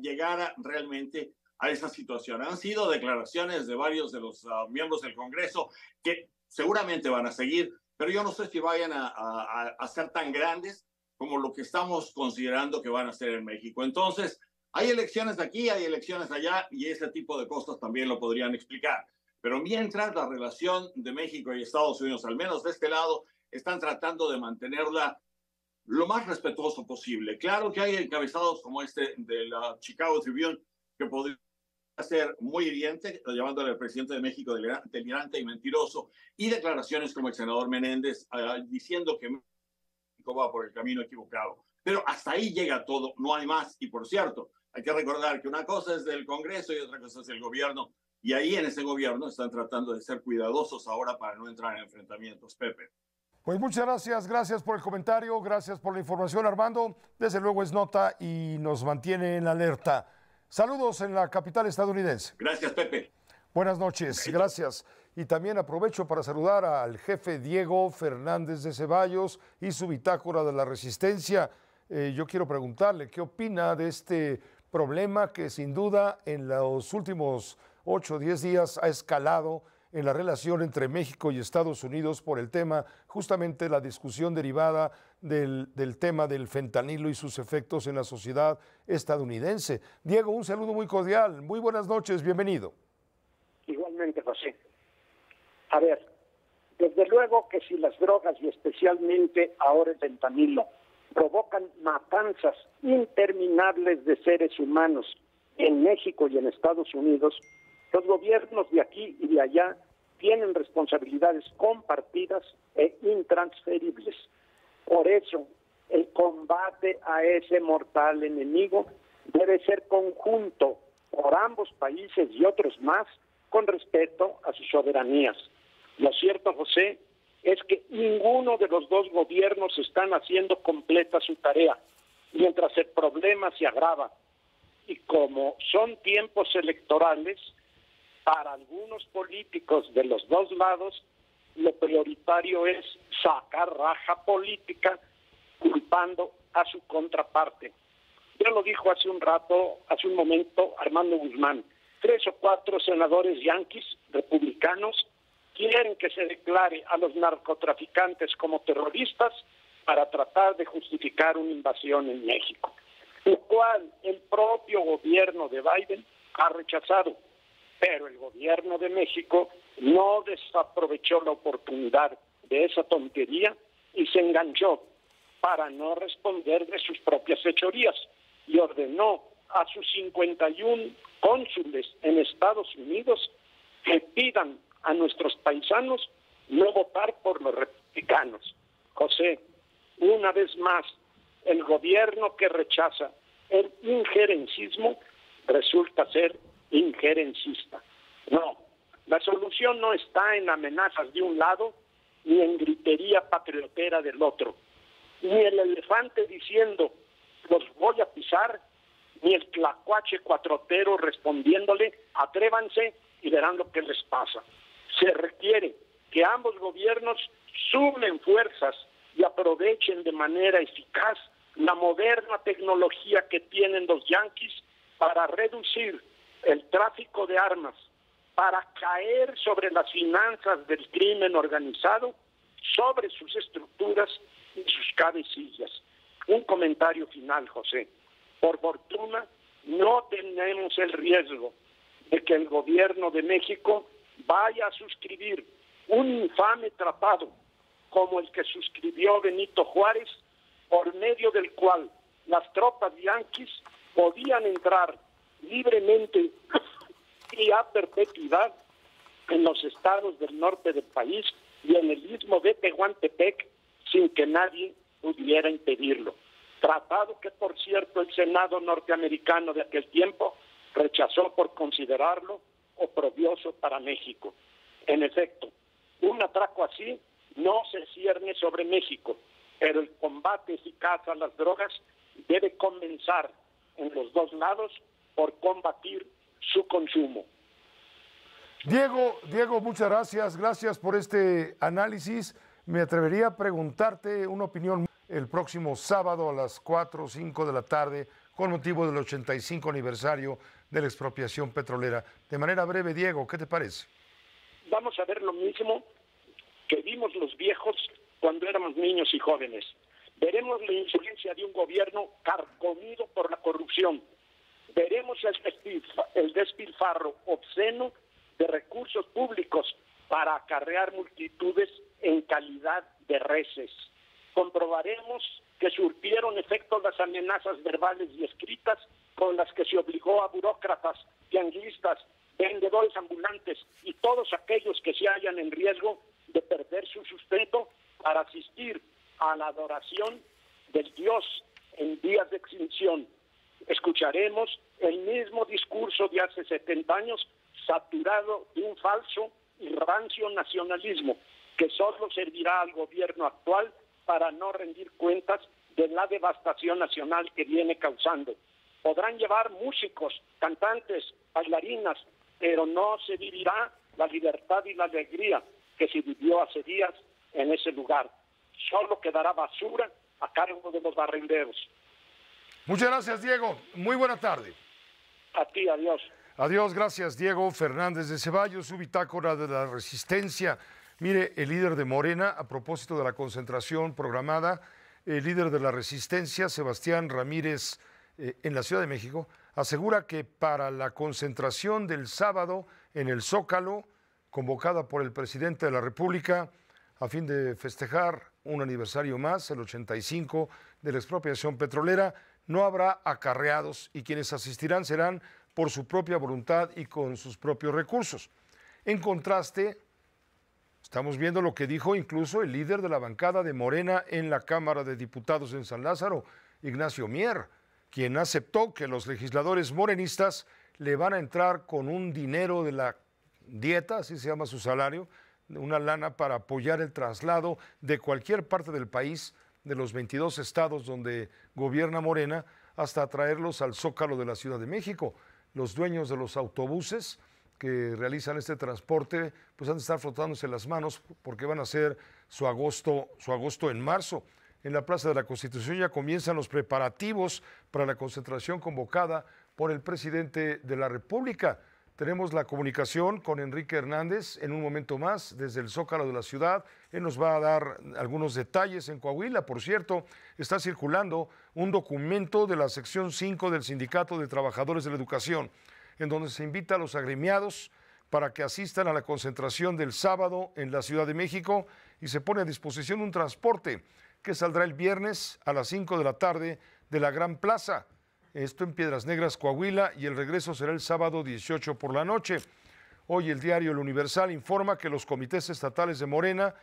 llegara realmente a esa situación. Han sido declaraciones de varios de los miembros del Congreso que seguramente van a seguir, pero yo no sé si vayan a ser tan grandes como lo que estamos considerando que van a ser en México. Entonces, hay elecciones aquí, hay elecciones allá, y ese tipo de cosas también lo podrían explicar. Pero mientras, la relación de México y Estados Unidos, al menos de este lado, están tratando de mantenerla lo más respetuoso posible. Claro que hay encabezados como este de la Chicago Tribune que podría ser muy hiriente, llamándole al presidente de México delirante y mentiroso, y declaraciones como el senador Menéndez diciendo que México va por el camino equivocado. Pero hasta ahí llega todo, no hay más. Y por cierto, hay que recordar que una cosa es del Congreso y otra cosa es el gobierno, y ahí en ese gobierno están tratando de ser cuidadosos ahora para no entrar en enfrentamientos, Pepe. Pues muchas gracias, gracias por el comentario, gracias por la información, Armando. Desde luego es nota y nos mantiene en alerta. Saludos en la capital estadounidense. Gracias, Pepe. Buenas noches, gracias. Y también aprovecho para saludar al jefe Diego Fernández de Ceballos y su bitácora de la Resistencia. Yo quiero preguntarle qué opina de este problema que sin duda en los últimos 8 o 10 días ha escalado en la relación entre México y Estados Unidos por el tema, justamente la discusión derivada del tema del fentanilo y sus efectos en la sociedad estadounidense. Diego, un saludo muy cordial, muy buenas noches, bienvenido. Igualmente, José. A ver, desde luego que si las drogas y especialmente ahora el fentanilo provocan matanzas interminables de seres humanos en México y en Estados Unidos, los gobiernos de aquí y de allá tienen responsabilidades compartidas e intransferibles. Por eso, el combate a ese mortal enemigo debe ser conjunto por ambos países y otros más con respeto a sus soberanías. Lo cierto, José, es que ninguno de los dos gobiernos están haciendo completa su tarea, mientras el problema se agrava. Y como son tiempos electorales, para algunos políticos de los dos lados, lo prioritario es sacar raja política culpando a su contraparte. Ya lo dijo hace un momento Armando Guzmán, 3 o 4 senadores yanquis republicanos quieren que se declare a los narcotraficantes como terroristas para tratar de justificar una invasión en México, lo cual el propio gobierno de Biden ha rechazado. Pero el gobierno de México no desaprovechó la oportunidad de esa tontería y se enganchó para no responder de sus propias fechorías y ordenó a sus 51 cónsules en Estados Unidos que pidan a nuestros paisanos no votar por los republicanos. José, una vez más, el gobierno que rechaza el injerencismo resulta ser injerencista. No, la solución no está en amenazas de un lado ni en gritería patriotera del otro, ni el elefante diciendo los voy a pisar, ni el tlacuache cuatrotero respondiéndole atrévanse y verán lo que les pasa. Se requiere que ambos gobiernos sumen fuerzas y aprovechen de manera eficaz la moderna tecnología que tienen los yanquis para reducir el tráfico de armas, para caer sobre las finanzas del crimen organizado, sobre sus estructuras y sus cabecillas. Un comentario final, José. Por fortuna, no tenemos el riesgo de que el gobierno de México vaya a suscribir un infame tratado como el que suscribió Benito Juárez, por medio del cual las tropas yanquis podían entrar libremente y a perpetuidad en los estados del norte del país y en el istmo de Tehuantepec sin que nadie pudiera impedirlo. Tratado que, por cierto, el Senado norteamericano de aquel tiempo rechazó por considerarlo oprobioso para México. En efecto, un atraco así no se cierne sobre México, pero el combate eficaz a las drogas debe comenzar en los dos lados por combatir su consumo. Diego, muchas gracias. Gracias por este análisis. Me atrevería a preguntarte una opinión el próximo sábado a las 4 o 5 de la tarde con motivo del 85 aniversario de la expropiación petrolera. De manera breve, Diego, ¿qué te parece? Vamos a ver lo mismo que vimos los viejos cuando éramos niños y jóvenes. Veremos la insolencia de un gobierno carcomido por la corrupción. Veremos el despilfarro obsceno de recursos públicos para acarrear multitudes en calidad de reses. Comprobaremos que surtieron efecto las amenazas verbales y escritas con las que se obligó a burócratas, tianguistas, vendedores ambulantes y todos aquellos que se hallan en riesgo de perder su sustento para asistir a la adoración del Dios en días de extinción. Escucharemos el mismo discurso de hace 70 años, saturado de un falso y rancio nacionalismo, que solo servirá al gobierno actual para no rendir cuentas de la devastación nacional que viene causando. Podrán llevar músicos, cantantes, bailarinas, pero no se vivirá la libertad y la alegría que se vivió hace días en ese lugar. Solo quedará basura a cargo de los barrenderos. Muchas gracias, Diego. Muy buena tarde. A ti, adiós. Adiós, gracias, Diego Fernández de Ceballos, su bitácora de la resistencia. Mire, el líder de Morena, a propósito de la concentración programada, el líder de la resistencia, Sebastián Ramírez, en la Ciudad de México, asegura que para la concentración del sábado en el Zócalo, convocada por el presidente de la República, a fin de festejar un aniversario más, el 85 de la expropiación petrolera, no habrá acarreados y quienes asistirán serán por su propia voluntad y con sus propios recursos. En contraste, estamos viendo lo que dijo incluso el líder de la bancada de Morena en la Cámara de Diputados en San Lázaro, Ignacio Mier, quien aceptó que los legisladores morenistas le van a entrar con un dinero de la dieta, así se llama su salario, una lana para apoyar el traslado de cualquier parte del país, de los 22 estados donde gobierna Morena, hasta traerlos al Zócalo de la Ciudad de México. Los dueños de los autobuses que realizan este transporte pues han de estar frotándose las manos porque van a hacer su agosto en marzo. En la Plaza de la Constitución ya comienzan los preparativos para la concentración convocada por el presidente de la República. Tenemos la comunicación con Enrique Hernández en un momento más desde el Zócalo de la ciudad. Él nos va a dar algunos detalles. En Coahuila, por cierto, está circulando un documento de la sección 5 del Sindicato de Trabajadores de la Educación, en donde se invita a los agremiados para que asistan a la concentración del sábado en la Ciudad de México y se pone a disposición un transporte que saldrá el viernes a las 5 de la tarde de la Gran Plaza. Esto en Piedras Negras, Coahuila, y el regreso será el sábado 18 por la noche. Hoy el diario El Universal informa que los comités estatales de Morena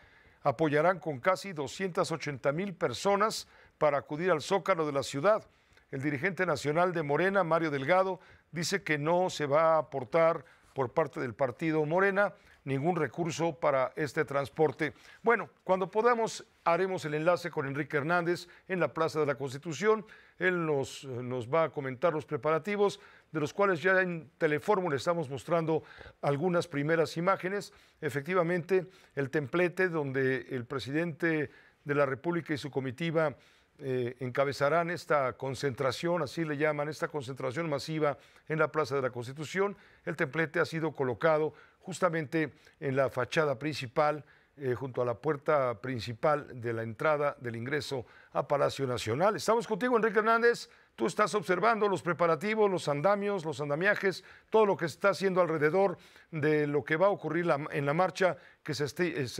apoyarán con casi 280,000 personas para acudir al Zócalo de la ciudad. El dirigente nacional de Morena, Mario Delgado, dice que no se va a aportar por parte del partido Morena ningún recurso para este transporte. Bueno, cuando podamos haremos el enlace con Enrique Hernández en la Plaza de la Constitución. Él nos va a comentar los preparativos, de los cuales ya en Telefórmula estamos mostrando algunas primeras imágenes. Efectivamente, el templete donde el presidente de la República y su comitiva encabezarán esta concentración, así le llaman, esta concentración masiva en la Plaza de la Constitución. El templete ha sido colocado justamente en la fachada principal, junto a la puerta principal de la entrada del ingreso a Palacio Nacional. Estamos contigo, Enrique Hernández. Tú estás observando los preparativos, los andamios, los andamiajes, todo lo que está haciendo alrededor de lo que va a ocurrir en la marcha, que se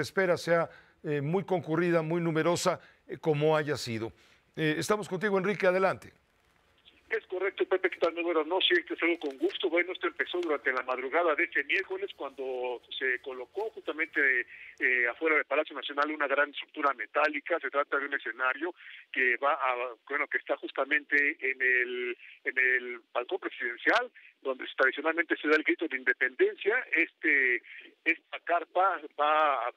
espera sea muy concurrida, muy numerosa, como haya sido. Estamos contigo, Enrique, adelante. Es correcto, Pepe, ¿qué tal? Muy buenas noches, te saludo con gusto. Bueno, esto empezó durante la madrugada de este miércoles cuando se colocó justamente afuera del Palacio Nacional una gran estructura metálica. Se trata de un escenario que va a, bueno, que está justamente en el balcón presidencial, donde tradicionalmente se da el grito de independencia. Esta carpa va a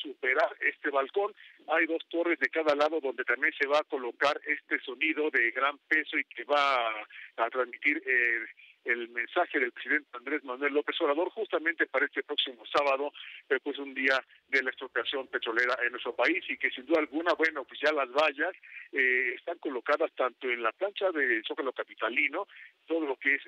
superar este balcón. Hay dos torres de cada lado donde también se va a colocar este sonido de gran peso y que va a transmitir el mensaje del presidente Andrés Manuel López Obrador justamente para este próximo sábado, después un día de la expropiación petrolera en nuestro país, y que sin duda alguna, bueno, pues ya las vallas están colocadas tanto en la plancha del Zócalo capitalino, todo lo que es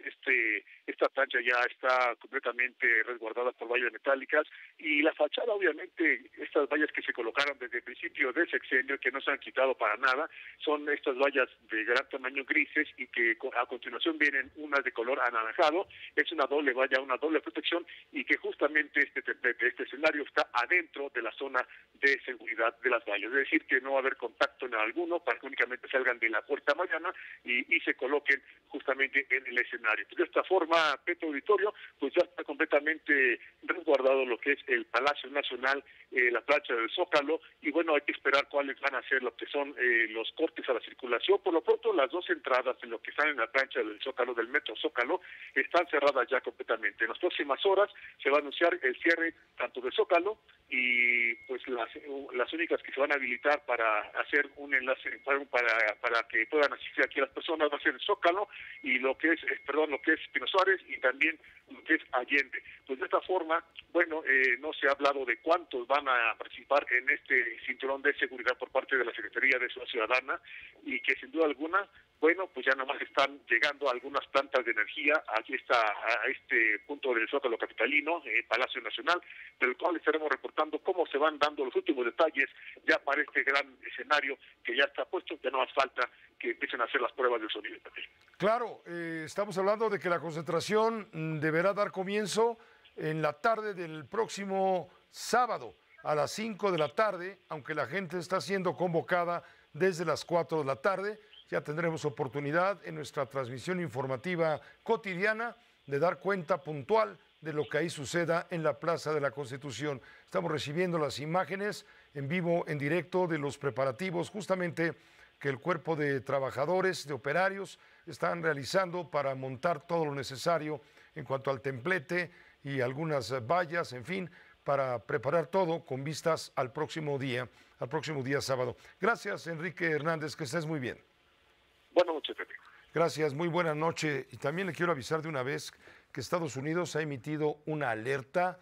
esta plancha ya está completamente resguardada por vallas metálicas, y la fachada, obviamente, estas vallas que se colocaron desde el principio del sexenio, que no se han quitado para nada, son estas vallas de gran tamaño grises y que a continuación vienen unas de color anaranjado. Es una doble valla, una doble protección, y que justamente este escenario está adentro de la zona de seguridad de las vallas, es decir, que no va a haber contacto en alguno para que únicamente salgan de la puerta mañana y se coloquen justamente en el escenario. De esta forma, Petro Auditorio, pues ya está completamente resguardado lo que es el Palacio Nacional, la plancha del Zócalo, y bueno, hay que esperar cuáles van a ser lo que son los cortes a la circulación. Por lo pronto, las dos entradas en lo que están en la plancha del Zócalo, del Metro Zócalo, están cerradas ya completamente. En las próximas horas se va a anunciar el cierre tanto de Zócalo y pues las únicas que se van a habilitar para hacer un enlace para que puedan asistir aquí las personas va a ser el Zócalo y lo que es Pino Suárez y también lo que es Allende. Pues de esta forma, bueno, no se ha hablado de cuántos van a participar en este cinturón de seguridad por parte de la Secretaría de Seguridad Ciudadana, y que sin duda alguna, bueno, pues ya nomás están llegando algunas plantas de energía a este punto del Zócalo capitalino, Palacio Nacional, del cual estaremos reportando cómo se van dando los últimos detalles ya para este gran escenario que ya está puesto. Ya no hace falta que empiecen a hacer las pruebas del sonido también. Claro, estamos hablando de que la concentración deberá dar comienzo en la tarde del próximo sábado a las 5 de la tarde, aunque la gente está siendo convocada desde las 4 de la tarde. Ya tendremos oportunidad en nuestra transmisión informativa cotidiana de dar cuenta puntual de lo que ahí suceda en la Plaza de la Constitución. Estamos recibiendo las imágenes en vivo, en directo, de los preparativos justamente que el cuerpo de trabajadores, de operarios, están realizando para montar todo lo necesario en cuanto al templete y algunas vallas, en fin, para preparar todo con vistas al próximo día sábado. Gracias, Enrique Hernández, que estés muy bien. Buenas noches, Pepe. Gracias, muy buena noche. Y también le quiero avisar de una vez que Estados Unidos ha emitido una alerta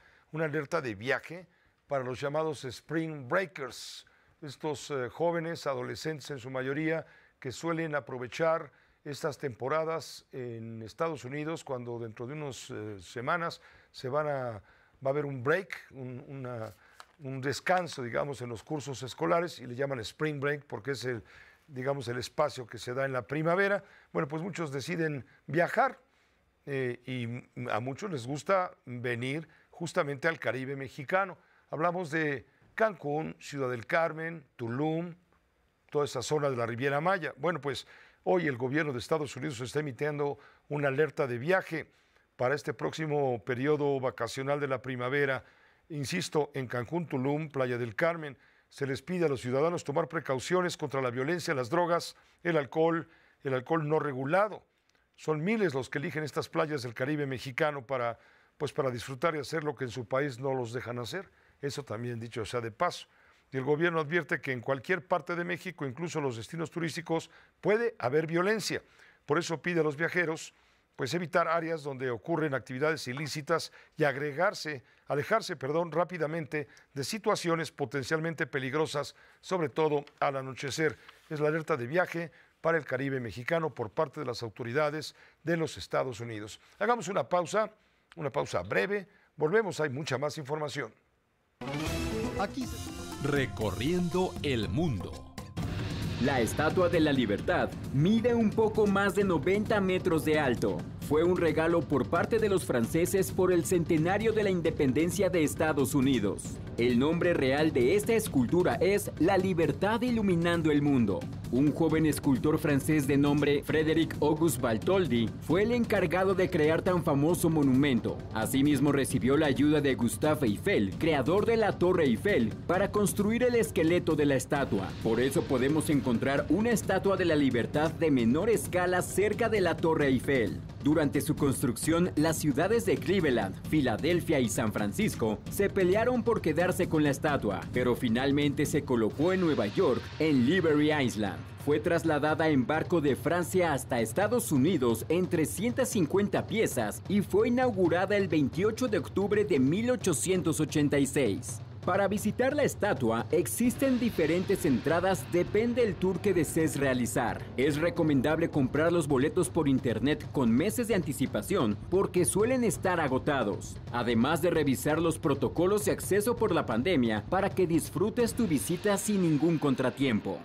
de viaje para los llamados Spring Breakers, estos jóvenes, adolescentes en su mayoría, que suelen aprovechar estas temporadas en Estados Unidos cuando dentro de unas semanas va a haber un break, un descanso, digamos, en los cursos escolares, y le llaman Spring Break porque es el espacio que se da en la primavera. Bueno, pues muchos deciden viajar y a muchos les gusta venir justamente al Caribe mexicano. Hablamos de Cancún, Ciudad del Carmen, Tulum, toda esa zona de la Riviera Maya. Bueno, pues hoy el gobierno de Estados Unidos está emitiendo una alerta de viaje para este próximo periodo vacacional de la primavera. Insisto, en Cancún, Tulum, Playa del Carmen, se les pide a los ciudadanos tomar precauciones contra la violencia, las drogas, el alcohol no regulado. Son miles los que eligen estas playas del Caribe mexicano para disfrutar y hacer lo que en su país no los dejan hacer. Eso también dicho sea de paso. Y el gobierno advierte que en cualquier parte de México, incluso los destinos turísticos, puede haber violencia. Por eso pide a los viajeros evitar áreas donde ocurren actividades ilícitas y alejarse rápidamente de situaciones potencialmente peligrosas, sobre todo al anochecer. Es la alerta de viaje para el Caribe mexicano por parte de las autoridades de los Estados Unidos. Hagamos una pausa breve. Volvemos, hay mucha más información. Aquí, recorriendo el mundo. La Estatua de la Libertad mide un poco más de 90 metros de alto. Fue un regalo por parte de los franceses por el centenario de la independencia de Estados Unidos. El nombre real de esta escultura es La Libertad Iluminando el Mundo. Un joven escultor francés de nombre Frédéric Auguste Baltoldi fue el encargado de crear tan famoso monumento. Asimismo recibió la ayuda de Gustave Eiffel, creador de la Torre Eiffel, para construir el esqueleto de la estatua. Por eso podemos encontrar una estatua de la libertad de menor escala cerca de la Torre Eiffel. Durante su construcción, las ciudades de Cleveland, Filadelfia y San Francisco se pelearon por quedarse con la estatua, pero finalmente se colocó en Nueva York, en Liberty Island. Fue trasladada en barco de Francia hasta Estados Unidos en 350 piezas y fue inaugurada el 28 de octubre de 1886. Para visitar la estatua existen diferentes entradas, depende del tour que desees realizar. Es recomendable comprar los boletos por internet con meses de anticipación porque suelen estar agotados. Además de revisar los protocolos de acceso por la pandemia para que disfrutes tu visita sin ningún contratiempo.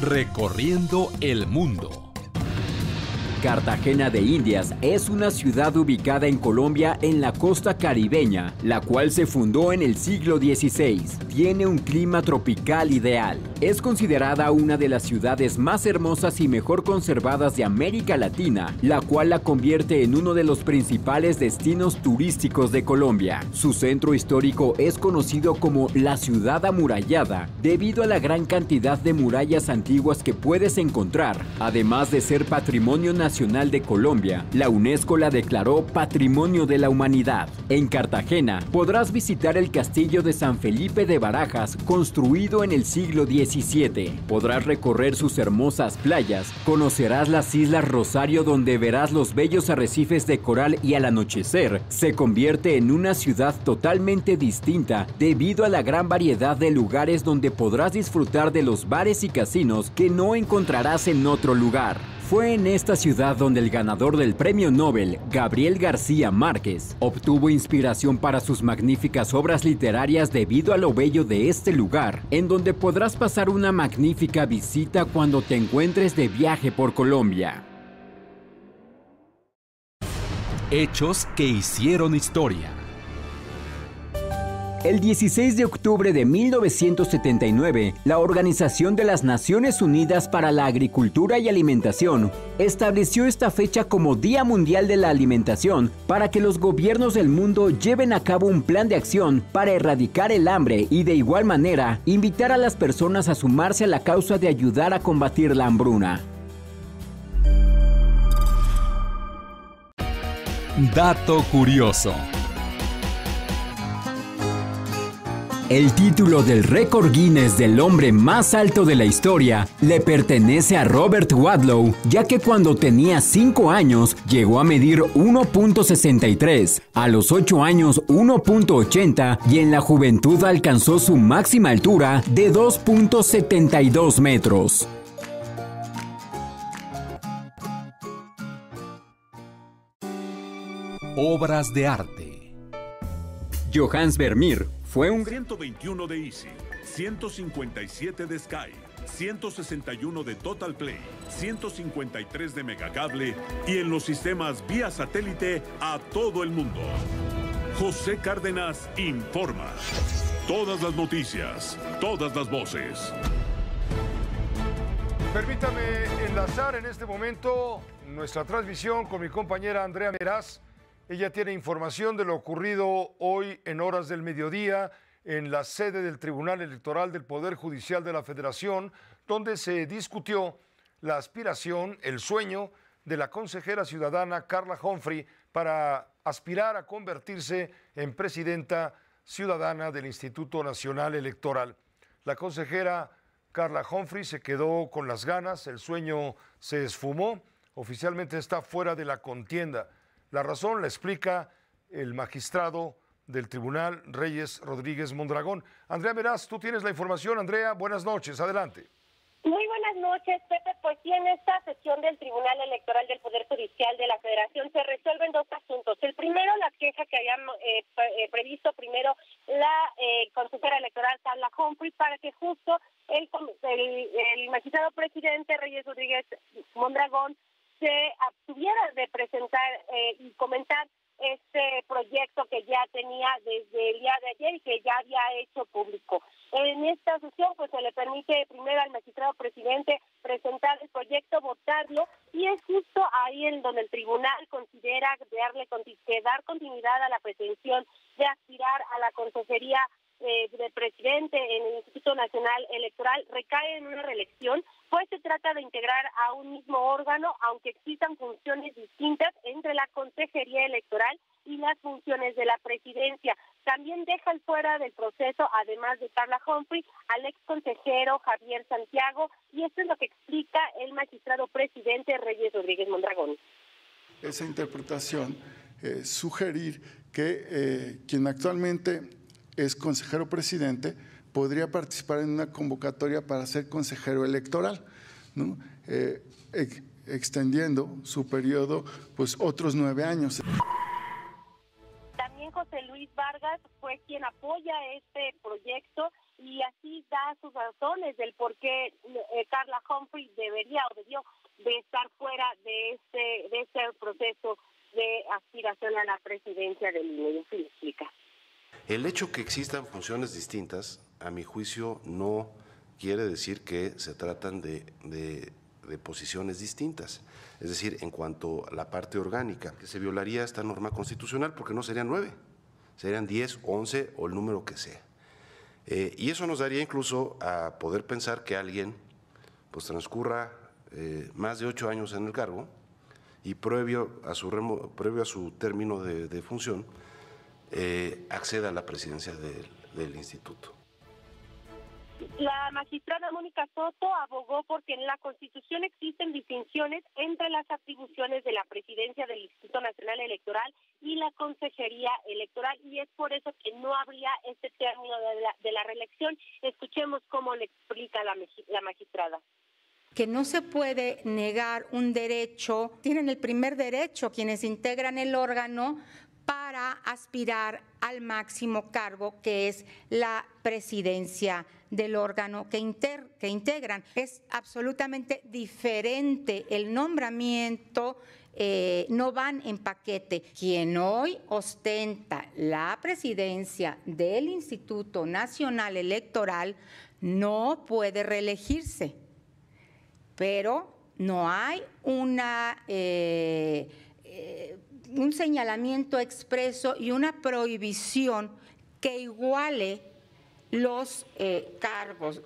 Recorriendo el mundo. Cartagena de Indias es una ciudad ubicada en Colombia en la costa caribeña, la cual se fundó en el siglo XVI. Tiene un clima tropical ideal. Es considerada una de las ciudades más hermosas y mejor conservadas de América Latina, la cual la convierte en uno de los principales destinos turísticos de Colombia. Su centro histórico es conocido como la ciudad amurallada, debido a la gran cantidad de murallas antiguas que puedes encontrar, además de ser patrimonio nacional de Colombia. La UNESCO la declaró Patrimonio de la Humanidad. En Cartagena podrás visitar el castillo de San Felipe de Barajas, construido en el siglo XVII. Podrás recorrer sus hermosas playas, conocerás las Islas Rosario, donde verás los bellos arrecifes de coral y al anochecer se convierte en una ciudad totalmente distinta debido a la gran variedad de lugares donde podrás disfrutar de los bares y casinos que no encontrarás en otro lugar. Fue en esta ciudad donde el ganador del premio Nobel, Gabriel García Márquez, obtuvo inspiración para sus magníficas obras literarias debido a lo bello de este lugar, en donde podrás pasar una magnífica visita cuando te encuentres de viaje por Colombia. Hechos que hicieron historia. El 16 de octubre de 1979, la Organización de las Naciones Unidas para la Agricultura y Alimentación estableció esta fecha como Día Mundial de la Alimentación para que los gobiernos del mundo lleven a cabo un plan de acción para erradicar el hambre y, de igual manera, invitar a las personas a sumarse a la causa de ayudar a combatir la hambruna. Dato curioso. El título del récord Guinness del hombre más alto de la historia le pertenece a Robert Wadlow, ya que cuando tenía 5 años llegó a medir 1.63, a los 8 años 1.80 y en la juventud alcanzó su máxima altura de 2.72 metros. Obras de arte. Johannes Vermeer fue un 121 de Easy, 157 de Sky, 161 de Total Play, 153 de Megacable y en los sistemas vía satélite a todo el mundo. José Cárdenas informa. Todas las noticias, todas las voces. Permítame enlazar en este momento nuestra transmisión con mi compañera Andrea Meraz. Ella tiene información de lo ocurrido hoy en horas del mediodía en la sede del Tribunal Electoral del Poder Judicial de la Federación, donde se discutió la aspiración, el sueño de la consejera ciudadana Carla Humphrey para aspirar a convertirse en presidenta ciudadana del Instituto Nacional Electoral. La consejera Carla Humphrey se quedó con las ganas, el sueño se esfumó, oficialmente está fuera de la contienda. La razón la explica el magistrado del tribunal, Reyes Rodríguez Mondragón. Andrea Meraz, tú tienes la información. Andrea, buenas noches, adelante. Muy buenas noches, Pepe. Pues sí, en esta sesión del Tribunal Electoral del Poder Judicial de la Federación se resuelven dos asuntos. El primero, la queja que habían previsto primero la consejera electoral Carla Humphrey para que justo el magistrado presidente Reyes Rodríguez Mondragón se abstuviera de presentar y comentar este proyecto que ya tenía desde el día de ayer y que ya había hecho público. En esta sesión pues se le permite primero al magistrado presidente presentar el proyecto, votarlo, y es justo ahí en donde el tribunal considera dar continuidad a la pretensión de aspirar a la consejería del presidente en el Instituto Nacional Electoral recae en una reelección, pues se trata de integrar a un mismo órgano, aunque existan funciones distintas entre la consejería electoral y las funciones de la presidencia. También dejan fuera del proceso, además de Carla Humphrey, al ex consejero Javier Santiago, y esto es lo que explica el magistrado presidente Reyes Mondragón. Esa interpretación, sugerir que quien actualmente es consejero presidente podría participar en una convocatoria para ser consejero electoral, ¿no? Extendiendo su periodo pues otros 9 años. También José Luis Vargas fue quien apoya este proyecto y así da sus razones del por qué Carla Humphrey debería o debió de estar fuera de este proceso de aspiración a la presidencia del INE. ¿Sí explica? El hecho que existan funciones distintas, a mi juicio, no quiere decir que se tratan de posiciones distintas. Es decir, en cuanto a la parte orgánica, que se violaría esta norma constitucional porque no serían 9, serían 10, 11 o el número que sea. Y eso nos daría incluso a poder pensar que alguien pues transcurra más de 8 años en el cargo y previo a su término de función, acceda a la presidencia del instituto. La magistrada Mónica Soto abogó porque en la Constitución existen distinciones entre las atribuciones de la presidencia del Instituto Nacional Electoral y la Consejería Electoral, y es por eso que no habría este término de la reelección. Escuchemos cómo le explica la magistrada. Que no se puede negar un derecho, tienen el primer derecho quienes integran el órgano para aspirar al máximo cargo que es la presidencia del órgano que integran. Es absolutamente diferente el nombramiento, no van en paquete. Quien hoy ostenta la presidencia del Instituto Nacional Electoral no puede reelegirse, pero no hay un señalamiento expreso y una prohibición que iguale los cargos.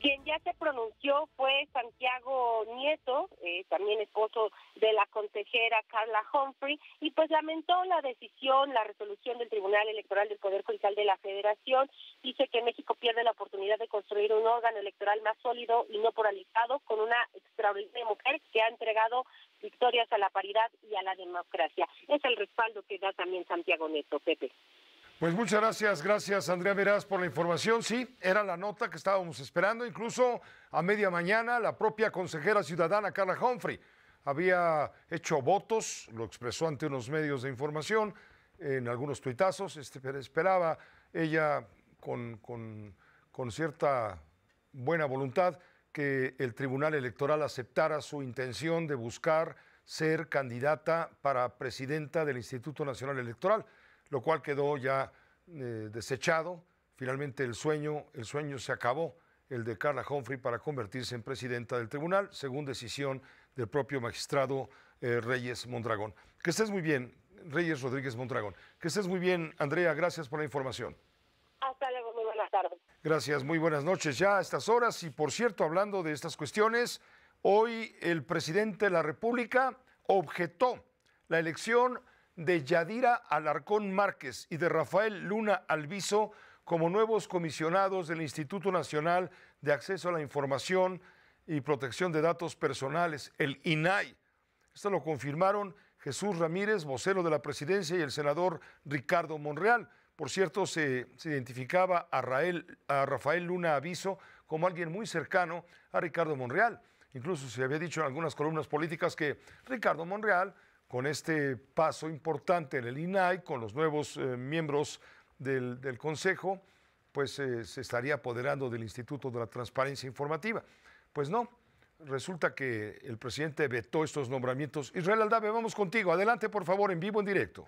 Quien ya se pronunció fue Santiago Nieto, también esposo de la consejera Carla Humphrey, y pues lamentó la decisión, la resolución del Tribunal Electoral del Poder Judicial de la Federación. Dice que México pierde la oportunidad de construir un órgano electoral más sólido y no polarizado, con una extraordinaria mujer que ha entregado victorias a la paridad y a la democracia. Es el respaldo que da también Santiago Nieto, Pepe. Pues muchas gracias, Andrea Verás por la información. Sí, era la nota que estábamos esperando, incluso a media mañana la propia consejera ciudadana Carla Humphrey había hecho votos, lo expresó ante unos medios de información, en algunos tuitazos, esperaba ella con cierta buena voluntad que el Tribunal Electoral aceptara su intención de buscar ser candidata para presidenta del Instituto Nacional Electoral, lo cual quedó ya desechado. Finalmente el sueño se acabó, el de Carla Humphrey para convertirse en presidenta del tribunal, según decisión del propio magistrado Reyes Mondragón. Que estés muy bien, Reyes Rodríguez Mondragón. Que estés muy bien, Andrea, gracias por la información. Hasta luego, muy buenas tardes. Gracias, muy buenas noches ya a estas horas. Y por cierto, hablando de estas cuestiones, hoy el presidente de la República objetó la elección de Yadira Alarcón Márquez y de Rafael Luna Alviso como nuevos comisionados del Instituto Nacional de Acceso a la Información y Protección de Datos Personales, el INAI. Esto lo confirmaron Jesús Ramírez, vocero de la presidencia, y el senador Ricardo Monreal. Por cierto, se identificaba a Rafael Luna Alviso como alguien muy cercano a Ricardo Monreal. Incluso se había dicho en algunas columnas políticas que Ricardo Monreal, con este paso importante en el INAI, con los nuevos miembros del Consejo, pues se estaría apoderando del Instituto de la Transparencia Informativa. Pues no, resulta que el presidente vetó estos nombramientos. Israel Aldave, vamos contigo. Adelante, por favor, en vivo, en directo.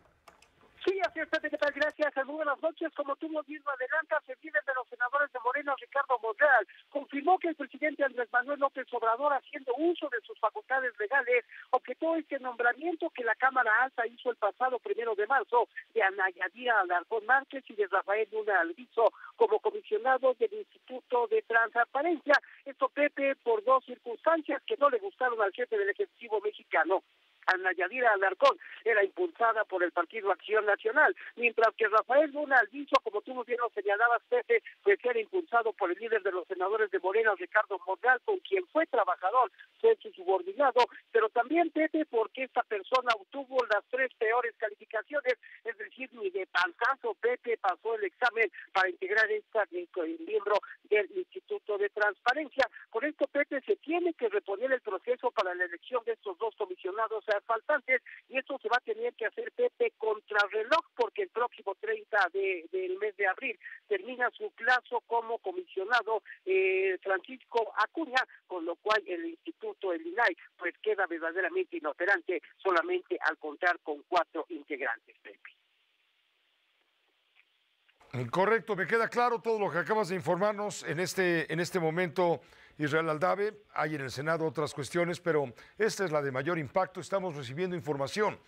Sí, así es, Pepe, ¿qué tal? Gracias, muy buenas noches. Como tú mismo adelantas, el líder de los senadores de Morena, Ricardo Monreal, confirmó que el presidente Andrés Manuel López Obrador, haciendo uso de sus facultades legales, objetó este nombramiento que la Cámara Alta hizo el pasado 1 de marzo de Yadira Alarcón Márquez y de Rafael Luna Alviso como comisionados del Instituto de Transparencia. Esto, Pepe, por dos circunstancias que no le gustaron al jefe del Ejecutivo mexicano. Ana Yadira Alarcón era impulsada por el Partido Acción Nacional, mientras que Rafael Luna Alviso, como tú bien lo señalabas, Pepe, pues era impulsado por el líder de los senadores de Morena, Ricardo Monreal, con quien fue trabajador, fue su subordinado, pero también, Pepe, porque esta persona obtuvo las 3 peores calificaciones, es decir, ni de pantazo, Pepe, pasó el examen para integrar el miembro del Instituto de Transparencia. Con esto, Pepe, se tiene que reponer el proceso para la elección de estos dos comisionados faltantes, y esto se va a tener que hacer, Pepe, contrarreloj, porque el próximo 30 del mes de abril termina su plazo como comisionado Francisco Acuña, con lo cual el instituto, el INAI, pues queda verdaderamente inoperante solamente al contar con 4 integrantes, Pepe. Correcto, me queda claro todo lo que acabas de informarnos en este momento, Israel Aldave. Hay en el Senado otras cuestiones, pero esta es la de mayor impacto. Estamos recibiendo información,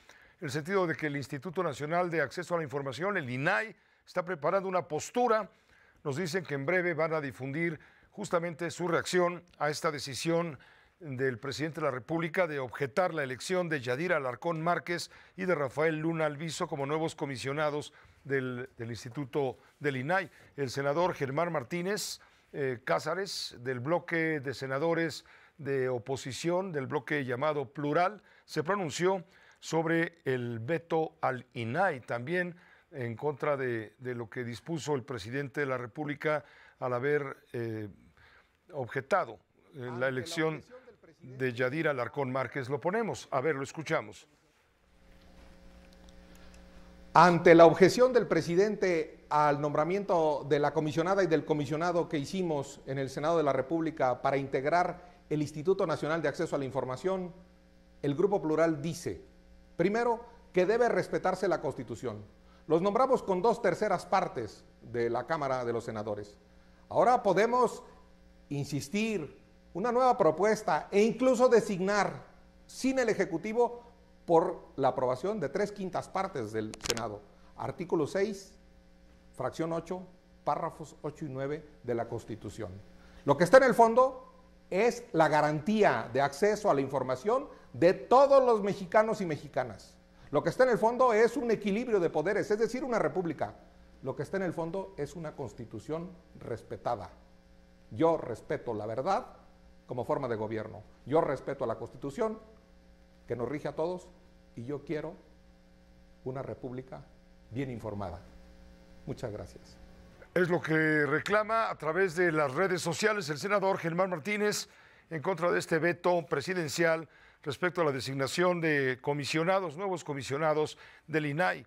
en el sentido de que el Instituto Nacional de Acceso a la Información, el INAI, está preparando una postura. Nos dicen que en breve van a difundir justamente su reacción a esta decisión del presidente de la República de objetar la elección de Yadira Alarcón Márquez y de Rafael Luna Alviso como nuevos comisionados del Instituto del INAI. El senador Germán Martínez Cázares, del bloque de senadores de oposición, del bloque llamado Plural, se pronunció sobre el veto al INAI, también en contra de lo que dispuso el presidente de la República al haber objetado la elección de Yadira Alarcón Márquez. Lo ponemos, a ver, lo escuchamos. Ante la objeción del presidente al nombramiento de la comisionada y del comisionado que hicimos en el Senado de la República para integrar el Instituto Nacional de Acceso a la Información, el Grupo Plural dice, primero, que debe respetarse la Constitución. Los nombramos con 2/3 partes de la Cámara de los Senadores. Ahora podemos insistir, una nueva propuesta e incluso designar sin el Ejecutivo por la aprobación de 3/5 partes del Senado. Artículo 6, fracción 8, párrafos 8 y 9 de la Constitución. Lo que está en el fondo es la garantía de acceso a la información de todos los mexicanos y mexicanas. Lo que está en el fondo es un equilibrio de poderes, es decir, una república. Lo que está en el fondo es una Constitución respetada. Yo respeto la verdad como forma de gobierno. Yo respeto a la Constitución que nos rige a todos, y yo quiero una república bien informada. Muchas gracias. Es lo que reclama a través de las redes sociales el senador Germán Martínez en contra de este veto presidencial respecto a la designación de comisionados, nuevos comisionados del INAI.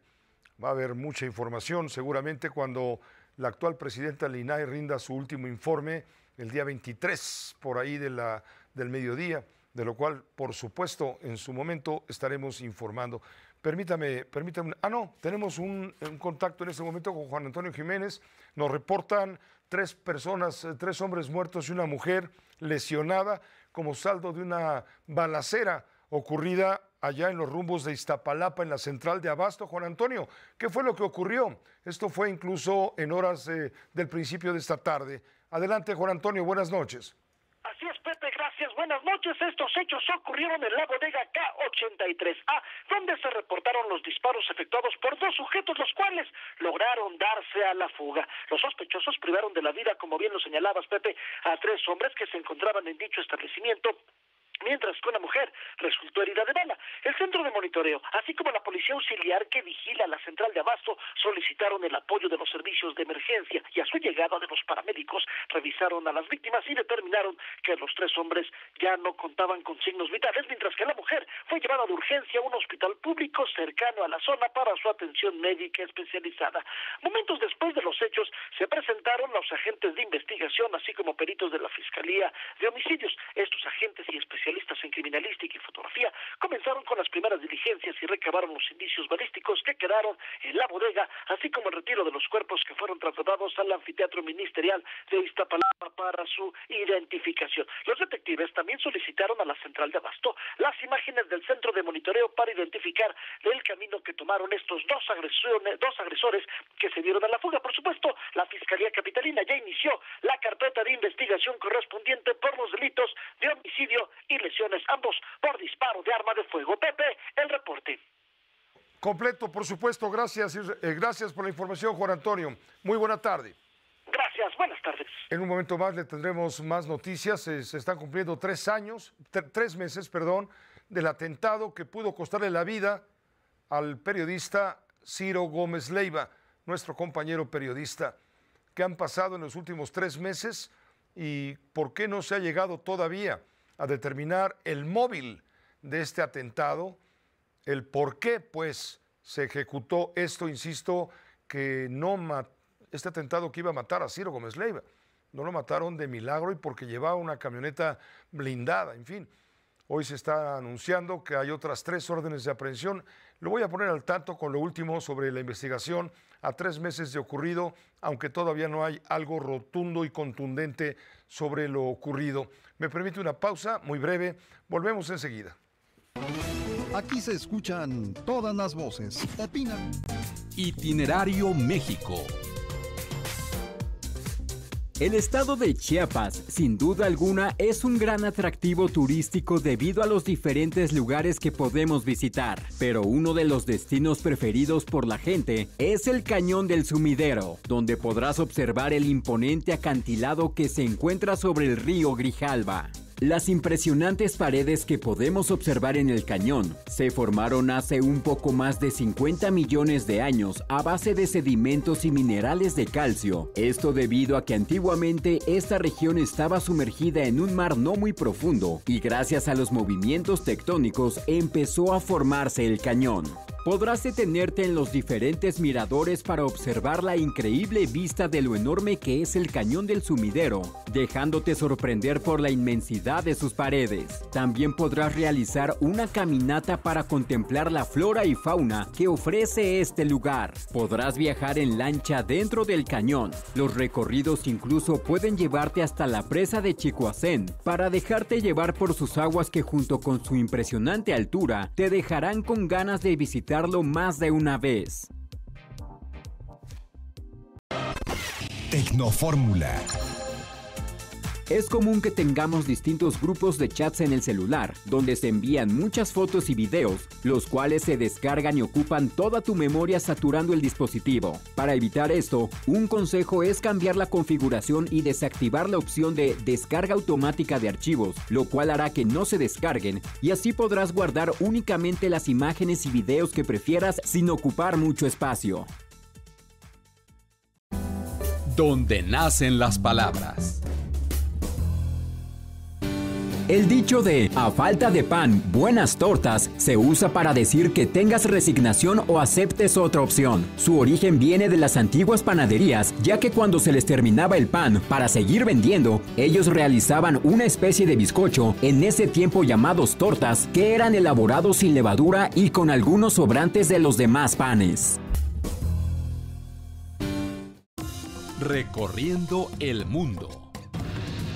Va a haber mucha información seguramente cuando la actual presidenta del INAI rinda su último informe el día 23, por ahí del mediodía, de lo cual, por supuesto, en su momento estaremos informando. Permítame, tenemos un contacto en este momento con Juan Antonio Jiménez. Nos reportan 3 hombres muertos y una mujer lesionada como saldo de una balacera ocurrida allá en los rumbos de Iztapalapa, en la Central de Abasto. Juan Antonio, ¿qué fue lo que ocurrió? Esto fue incluso en horas del principio de esta tarde. Adelante, Juan Antonio, buenas noches. Así es, Pepe, gracias. Buenas noches. Estos hechos ocurrieron en la bodega K83A, donde se reportaron los disparos efectuados por 2 sujetos, los cuales lograron darse a la fuga. Los sospechosos privaron de la vida, como bien lo señalabas, Pepe, a 3 hombres que se encontraban en dicho establecimiento, mientras que una mujer resultó herida de bala. El centro de monitoreo, así como la policía auxiliar que vigila la central de Abasto, solicitaron el apoyo de los servicios de emergencia y a su llegada de los paramédicos revisaron a las víctimas y determinaron que los tres hombres ya no contaban con signos vitales, mientras que la mujer fue llevada de urgencia a un hospital público cercano a la zona para su atención médica especializada. Momentos después de los hechos se presentaron los agentes de investigación, así como peritos de la Fiscalía de Homicidios. Estos agentes y especialistas en criminalística y fotografía comenzaron con las primeras diligencias y recabaron los indicios balísticos que quedaron en la bodega, así como el retiro de los cuerpos que fueron trasladados al anfiteatro ministerial de Iztapalapa para su identificación. Los detectives también solicitaron a la central de Abasto las imágenes del centro de monitoreo para identificar el camino que tomaron estos dos agresores que se dieron a la fuga. Por supuesto, la Fiscalía Capitalina ya inició la carpeta de investigación correspondiente por los delitos de homicidio y lesiones, ambos por disparo de arma de fuego. Pepe, el reporte. Completo, por supuesto. Gracias por la información, Juan Antonio. Muy buena tarde. Gracias, buenas tardes. En un momento más le tendremos más noticias. Se están cumpliendo tres meses, del atentado que pudo costarle la vida al periodista Ciro Gómez Leyva, nuestro compañero periodista. ¿Qué han pasado en los últimos 3 meses y por qué no se ha llegado todavía a determinar el móvil de este atentado? El por qué, pues, se ejecutó esto, insisto, que no este atentado que iba a matar a Ciro Gómez Leyva, no lo mataron de milagro y porque llevaba una camioneta blindada, en fin. Hoy se está anunciando que hay otras 3 órdenes de aprehensión. Lo voy a poner al tanto con lo último sobre la investigación a 3 meses de ocurrido, aunque todavía no hay algo rotundo y contundente sobre lo ocurrido. Me permite una pausa muy breve. Volvemos enseguida. Aquí se escuchan todas las voces. Opinan. Itinerario México. El estado de Chiapas, sin duda alguna, es un gran atractivo turístico debido a los diferentes lugares que podemos visitar, pero uno de los destinos preferidos por la gente es el Cañón del Sumidero, donde podrás observar el imponente acantilado que se encuentra sobre el río Grijalva. Las impresionantes paredes que podemos observar en el cañón se formaron hace un poco más de 50 millones de años a base de sedimentos y minerales de calcio. Esto debido a que antiguamente esta región estaba sumergida en un mar no muy profundo y gracias a los movimientos tectónicos empezó a formarse el cañón. Podrás detenerte en los diferentes miradores para observar la increíble vista de lo enorme que es el Cañón del Sumidero, dejándote sorprender por la inmensidad de sus paredes. También podrás realizar una caminata para contemplar la flora y fauna que ofrece este lugar. Podrás viajar en lancha dentro del cañón. Los recorridos incluso pueden llevarte hasta la presa de Chicoacén para dejarte llevar por sus aguas que junto con su impresionante altura te dejarán con ganas de visitar más de una vez. Tecnofórmula. Es común que tengamos distintos grupos de chats en el celular, donde se envían muchas fotos y videos, los cuales se descargan y ocupan toda tu memoria saturando el dispositivo. Para evitar esto, un consejo es cambiar la configuración y desactivar la opción de descarga automática de archivos, lo cual hará que no se descarguen, y así podrás guardar únicamente las imágenes y videos que prefieras sin ocupar mucho espacio. Donde nacen las palabras. El dicho de "a falta de pan, buenas tortas" se usa para decir que tengas resignación o aceptes otra opción. Su origen viene de las antiguas panaderías, ya que cuando se les terminaba el pan para seguir vendiendo, ellos realizaban una especie de bizcocho, en ese tiempo llamados tortas, que eran elaborados sin levadura y con algunos sobrantes de los demás panes. Recorriendo el mundo.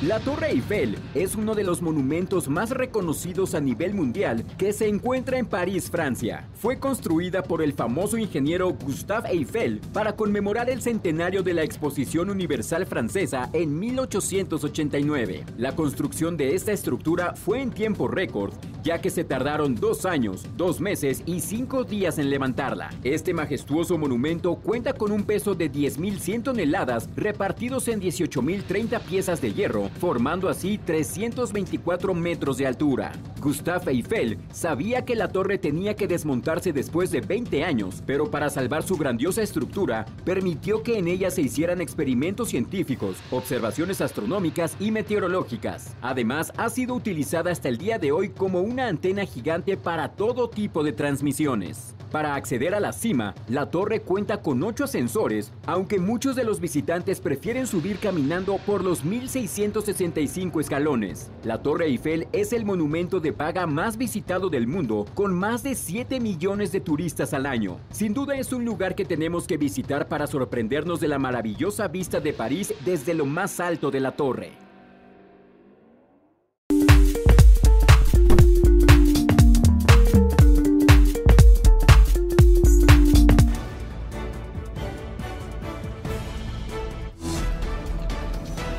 La Torre Eiffel es uno de los monumentos más reconocidos a nivel mundial que se encuentra en París, Francia. Fue construida por el famoso ingeniero Gustave Eiffel para conmemorar el centenario de la Exposición Universal Francesa en 1889. La construcción de esta estructura fue en tiempo récord, ya que se tardaron 2 años, 2 meses y 5 días en levantarla. Este majestuoso monumento cuenta con un peso de 10.100 toneladas repartidos en 18.030 piezas de hierro, metro, formando así 324 metros de altura. Gustave Eiffel sabía que la torre tenía que desmontarse después de 20 años, pero para salvar su grandiosa estructura, permitió que en ella se hicieran experimentos científicos, observaciones astronómicas y meteorológicas. Además, ha sido utilizada hasta el día de hoy como una antena gigante para todo tipo de transmisiones. Para acceder a la cima, la torre cuenta con 8 ascensores, aunque muchos de los visitantes prefieren subir caminando por los 1,665 escalones. La Torre Eiffel es el monumento de paga más visitado del mundo, con más de 7 millones de turistas al año. Sin duda es un lugar que tenemos que visitar para sorprendernos de la maravillosa vista de París desde lo más alto de la torre.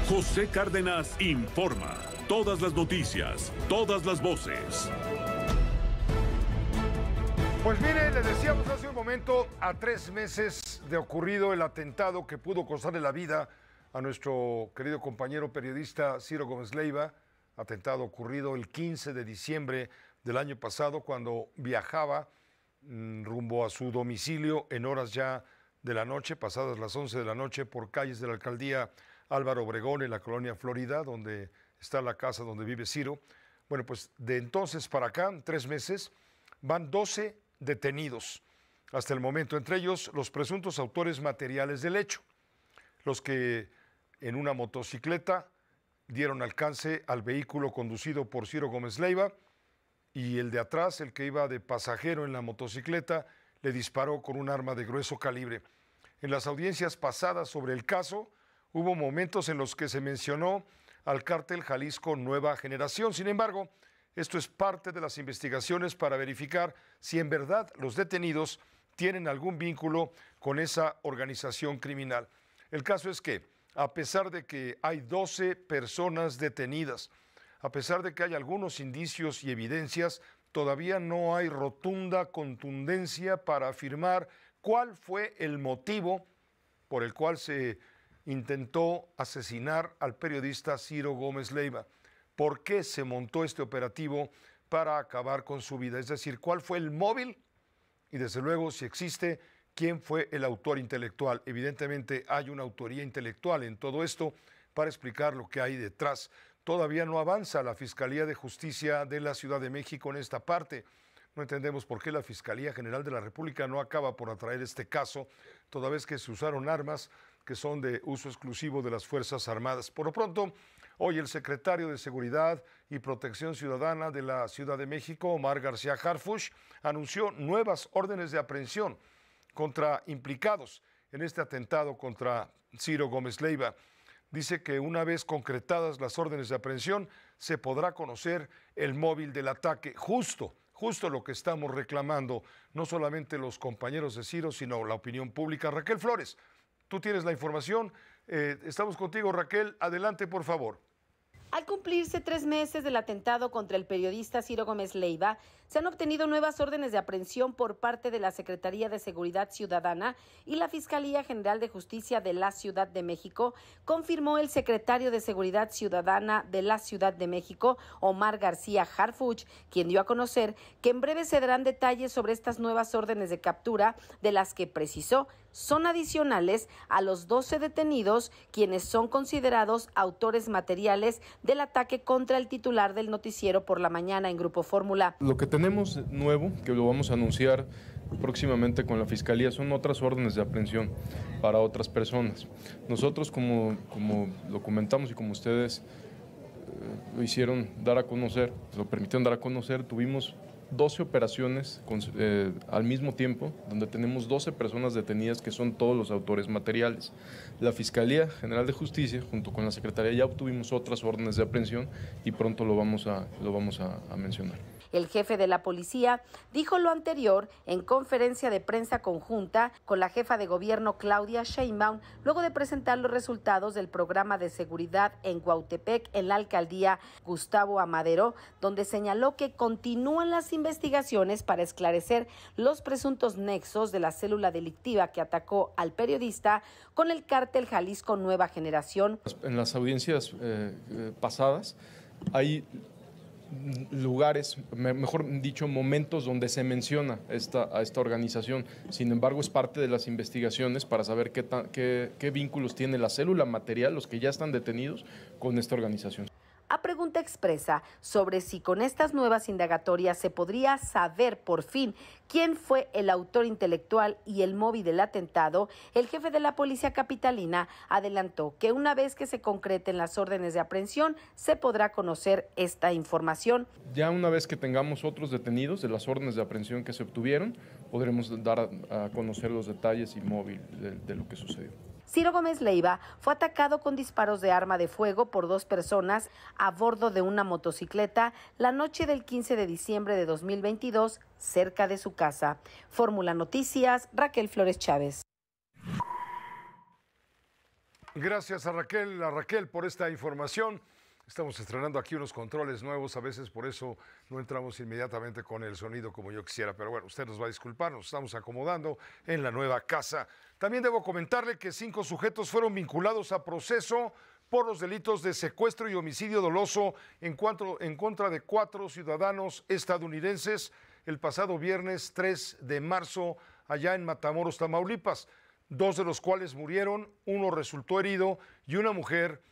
José Cárdenas informa. Todas las noticias, todas las voces. Pues mire, le decíamos hace un momento, a 3 meses de ocurrido el atentado que pudo costarle la vida a nuestro querido compañero periodista Ciro Gómez Leyva, atentado ocurrido el 15 de diciembre del año pasado cuando viajaba rumbo a su domicilio en horas ya de la noche, pasadas las 11 de la noche, por calles de la alcaldía Álvaro Obregón, en la colonia Florida, donde está la casa donde vive Ciro. Bueno, pues de entonces para acá, 3 meses, van 12 detenidos hasta el momento, entre ellos los presuntos autores materiales del hecho, los que en una motocicleta dieron alcance al vehículo conducido por Ciro Gómez Leyva y el de atrás, el que iba de pasajero en la motocicleta, le disparó con un arma de grueso calibre. En las audiencias pasadas sobre el caso, hubo momentos en los que se mencionó al cártel Jalisco Nueva Generación. Sin embargo, esto es parte de las investigaciones para verificar si en verdad los detenidos tienen algún vínculo con esa organización criminal. El caso es que, a pesar de que hay 12 personas detenidas, a pesar de que hay algunos indicios y evidencias, todavía no hay rotunda contundencia para afirmar cuál fue el motivo por el cual se intentó asesinar al periodista Ciro Gómez Leyva. ¿Por qué se montó este operativo para acabar con su vida? Es decir, ¿cuál fue el móvil? Y desde luego, si existe, ¿quién fue el autor intelectual? Evidentemente hay una autoría intelectual en todo esto para explicar lo que hay detrás. Todavía no avanza la Fiscalía de Justicia de la Ciudad de México en esta parte. No entendemos por qué la Fiscalía General de la República no acaba por atraer este caso, toda vez que se usaron armas que son de uso exclusivo de las Fuerzas Armadas. Por lo pronto, hoy el secretario de Seguridad y Protección Ciudadana de la Ciudad de México, Omar García Harfuch, anunció nuevas órdenes de aprehensión contra implicados en este atentado contra Ciro Gómez Leyva. Dice que una vez concretadas las órdenes de aprehensión, se podrá conocer el móvil del ataque. Justo lo que estamos reclamando, no solamente los compañeros de Ciro, sino la opinión pública. Raquel Flores, tú tienes la información. Estamos contigo, Raquel. Adelante, por favor. Al cumplirse 3 meses del atentado contra el periodista Ciro Gómez Leyva, se han obtenido nuevas órdenes de aprehensión por parte de la Secretaría de Seguridad Ciudadana y la Fiscalía General de Justicia de la Ciudad de México, confirmó el secretario de Seguridad Ciudadana de la Ciudad de México, Omar García Harfuch, quien dio a conocer que en breve se darán detalles sobre estas nuevas órdenes de captura, de las que precisó son adicionales a los 12 detenidos, quienes son considerados autores materiales del ataque contra el titular del noticiero por la mañana en Grupo Fórmula. Lo que tenemos nuevo, que lo vamos a anunciar próximamente con la Fiscalía, son otras órdenes de aprehensión para otras personas. Nosotros, como lo comentamos y como ustedes lo hicieron dar a conocer, lo permitieron dar a conocer, tuvimos 12 operaciones al mismo tiempo, donde tenemos 12 personas detenidas que son todos los autores materiales. La Fiscalía General de Justicia, junto con la Secretaría, ya obtuvimos otras órdenes de aprehensión y pronto lo vamos a mencionar. El jefe de la policía dijo lo anterior en conferencia de prensa conjunta con la jefa de gobierno Claudia Sheinbaum, luego de presentar los resultados del programa de seguridad en Huautepec, en la alcaldía Gustavo Amadero, donde señaló que continúan las investigaciones para esclarecer los presuntos nexos de la célula delictiva que atacó al periodista con el cártel Jalisco Nueva Generación. En las audiencias pasadas hay lugares, mejor dicho, momentos donde se menciona a esta organización. Sin embargo, es parte de las investigaciones para saber qué vínculos tiene la célula material, los que ya están detenidos, con esta organización. A pregunta expresa sobre si con estas nuevas indagatorias se podría saber por fin quién fue el autor intelectual y el móvil del atentado, el jefe de la policía capitalina adelantó que una vez que se concreten las órdenes de aprehensión se podrá conocer esta información. Ya una vez que tengamos otros detenidos de las órdenes de aprehensión que se obtuvieron, podremos dar a conocer los detalles y móvil de lo que sucedió. Ciro Gómez Leyva fue atacado con disparos de arma de fuego por dos personas a bordo de una motocicleta la noche del 15 de diciembre de 2022 cerca de su casa. Fórmula Noticias, Raquel Flores Chávez. Gracias a Raquel por esta información. Estamos estrenando aquí unos controles nuevos, a veces por eso no entramos inmediatamente con el sonido como yo quisiera, pero bueno, usted nos va a disculpar, nos estamos acomodando en la nueva casa. También debo comentarle que 5 sujetos fueron vinculados a proceso por los delitos de secuestro y homicidio doloso en contra de 4 ciudadanos estadounidenses el pasado viernes 3 de marzo allá en Matamoros, Tamaulipas, 2 de los cuales murieron, 1 resultó herido y una mujer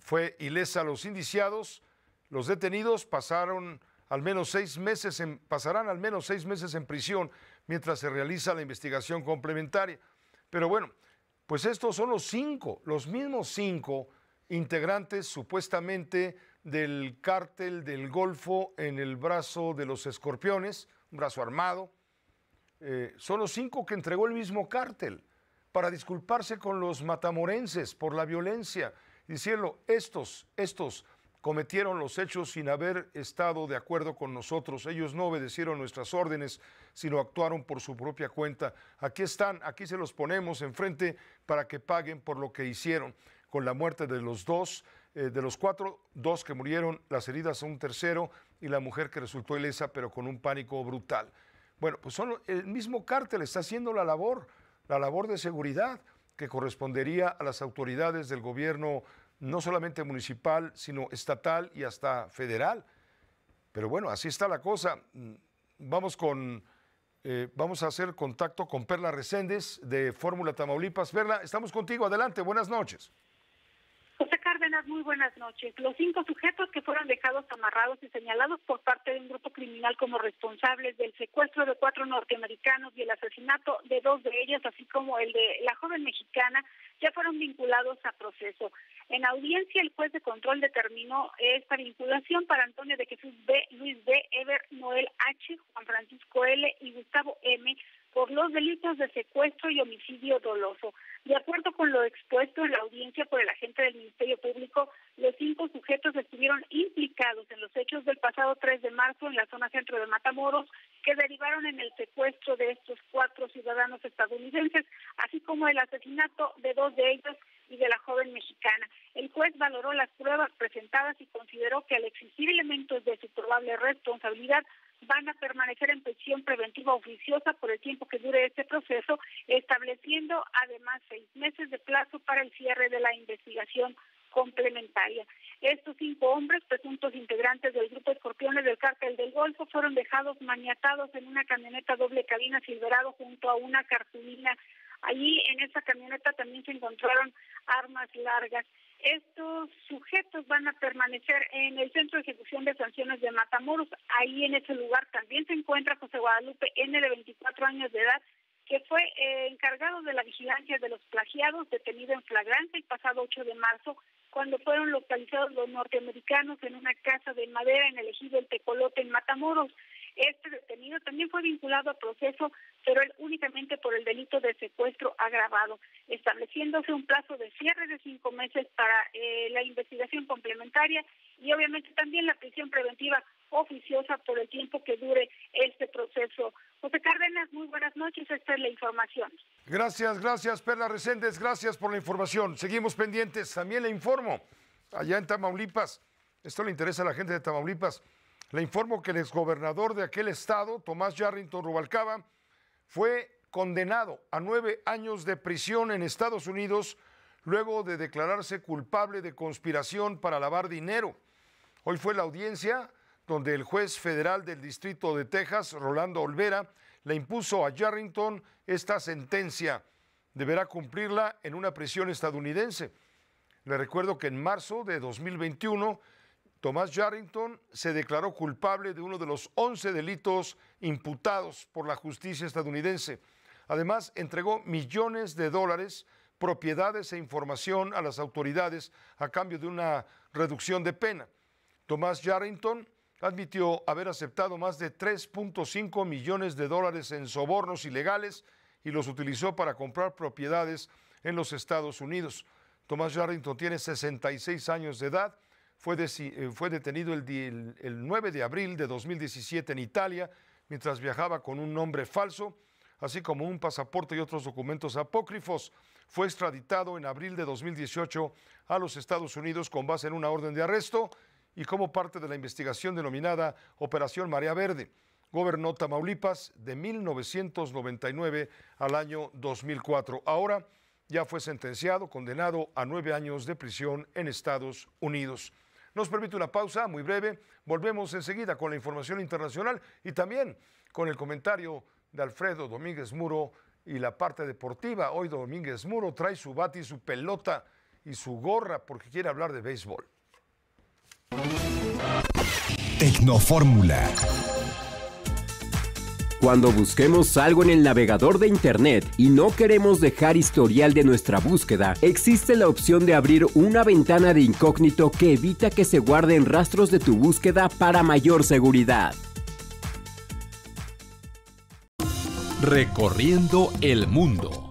fue ilesa. Los indiciados, los detenidos, pasarán al menos 6 meses en prisión mientras se realiza la investigación complementaria. Pero bueno, pues estos son los mismos cinco integrantes supuestamente del cártel del Golfo en el brazo de los escorpiones, un brazo armado. Son los 5 que entregó el mismo cártel para disculparse con los matamorenses por la violencia. Diciendo, estos cometieron los hechos sin haber estado de acuerdo con nosotros. Ellos no obedecieron nuestras órdenes, sino actuaron por su propia cuenta. Aquí están, aquí se los ponemos enfrente para que paguen por lo que hicieron. Con la muerte de los 4, 2 que murieron, las heridas a un tercero y la mujer que resultó ilesa, pero con un pánico brutal. Bueno, pues el mismo cártel está haciendo la labor de seguridad, que correspondería a las autoridades del gobierno, no solamente municipal, sino estatal y hasta federal. Pero bueno, así está la cosa. Vamos a hacer contacto con Perla Reséndez de Fórmula Tamaulipas. Perla, estamos contigo. Adelante, buenas noches. José Cárdenas, muy buenas noches. Los 5 sujetos que fueron dejados amarrados y señalados por parte de un grupo criminal como responsables del secuestro de 4 norteamericanos y el asesinato de 2 de ellos, así como el de la joven mexicana, ya fueron vinculados a proceso. En audiencia, el juez de control determinó esta vinculación para Antonio de Jesús B., Luis B., Ever, Noel H., Juan Francisco L. y Gustavo M., por los delitos de secuestro y homicidio doloso. De acuerdo con lo expuesto en la audiencia por el agente del Ministerio Público, los 5 sujetos estuvieron implicados en los hechos del pasado 3 de marzo en la zona centro de Matamoros, que derivaron en el secuestro de estos 4 ciudadanos estadounidenses, así como el asesinato de 2 de ellos y de la joven mexicana. El juez valoró las pruebas presentadas y consideró que al existir elementos de su probable responsabilidad, van a permanecer en prisión preventiva oficiosa por el tiempo que dure este proceso, estableciendo además 6 meses de plazo para el cierre de la investigación complementaria. Estos 5 hombres, presuntos integrantes del grupo Escorpiones del Cártel del Golfo, fueron dejados maniatados en una camioneta doble cabina Silverado junto a una cartulina. Allí en esa camioneta también se encontraron armas largas. Estos sujetos van a permanecer en el Centro de Ejecución de Sanciones de Matamoros. Ahí en ese lugar también se encuentra José Guadalupe N. de 24 años de edad, que fue encargado de la vigilancia de los plagiados, detenido en flagrancia el pasado 8 de marzo, cuando fueron localizados los norteamericanos en una casa de madera en el ejido El Tecolote en Matamoros. Este detenido también fue vinculado a proceso, pero él únicamente por el delito de secuestro agravado, estableciéndose un plazo de cierre de 5 meses para la investigación complementaria y obviamente también la prisión preventiva oficiosa por el tiempo que dure este proceso. José Cárdenas, muy buenas noches, esta es la información. Gracias Perla Reséndez, gracias por la información. Seguimos pendientes, también le informo, allá en Tamaulipas, esto le interesa a la gente de Tamaulipas, le informo que el exgobernador de aquel estado, Tomás Yarrington Rubalcaba, fue condenado a 9 años de prisión en Estados Unidos luego de declararse culpable de conspiración para lavar dinero. Hoy fue la audiencia donde el juez federal del Distrito de Texas, Rolando Olvera, le impuso a Yarrington esta sentencia. Deberá cumplirla en una prisión estadounidense. Le recuerdo que en marzo de 2021, Tomás Yarrington se declaró culpable de uno de los 11 delitos imputados por la justicia estadounidense. Además, entregó millones de dólares, propiedades e información a las autoridades a cambio de una reducción de pena. Tomás Yarrington admitió haber aceptado más de 3.5 millones de dólares en sobornos ilegales y los utilizó para comprar propiedades en los Estados Unidos. Tomás Yarrington tiene 66 años de edad, fue detenido el 9 de abril de 2017 en Italia, mientras viajaba con un nombre falso, así como un pasaporte y otros documentos apócrifos. Fue extraditado en abril de 2018 a los Estados Unidos con base en una orden de arresto y como parte de la investigación denominada Operación Marea Verde. Gobernó Tamaulipas de 1999 al año 2004. Ahora ya fue sentenciado, condenado a 9 años de prisión en Estados Unidos. Nos permite una pausa muy breve. Volvemos enseguida con la información internacional y también con el comentario de Alfredo Domínguez Muro y la parte deportiva. Hoy Domínguez Muro trae su bate y su pelota y su gorra porque quiere hablar de béisbol. Tecnofórmula. Cuando busquemos algo en el navegador de Internet y no queremos dejar historial de nuestra búsqueda, existe la opción de abrir una ventana de incógnito que evita que se guarden rastros de tu búsqueda para mayor seguridad. Recorriendo el mundo.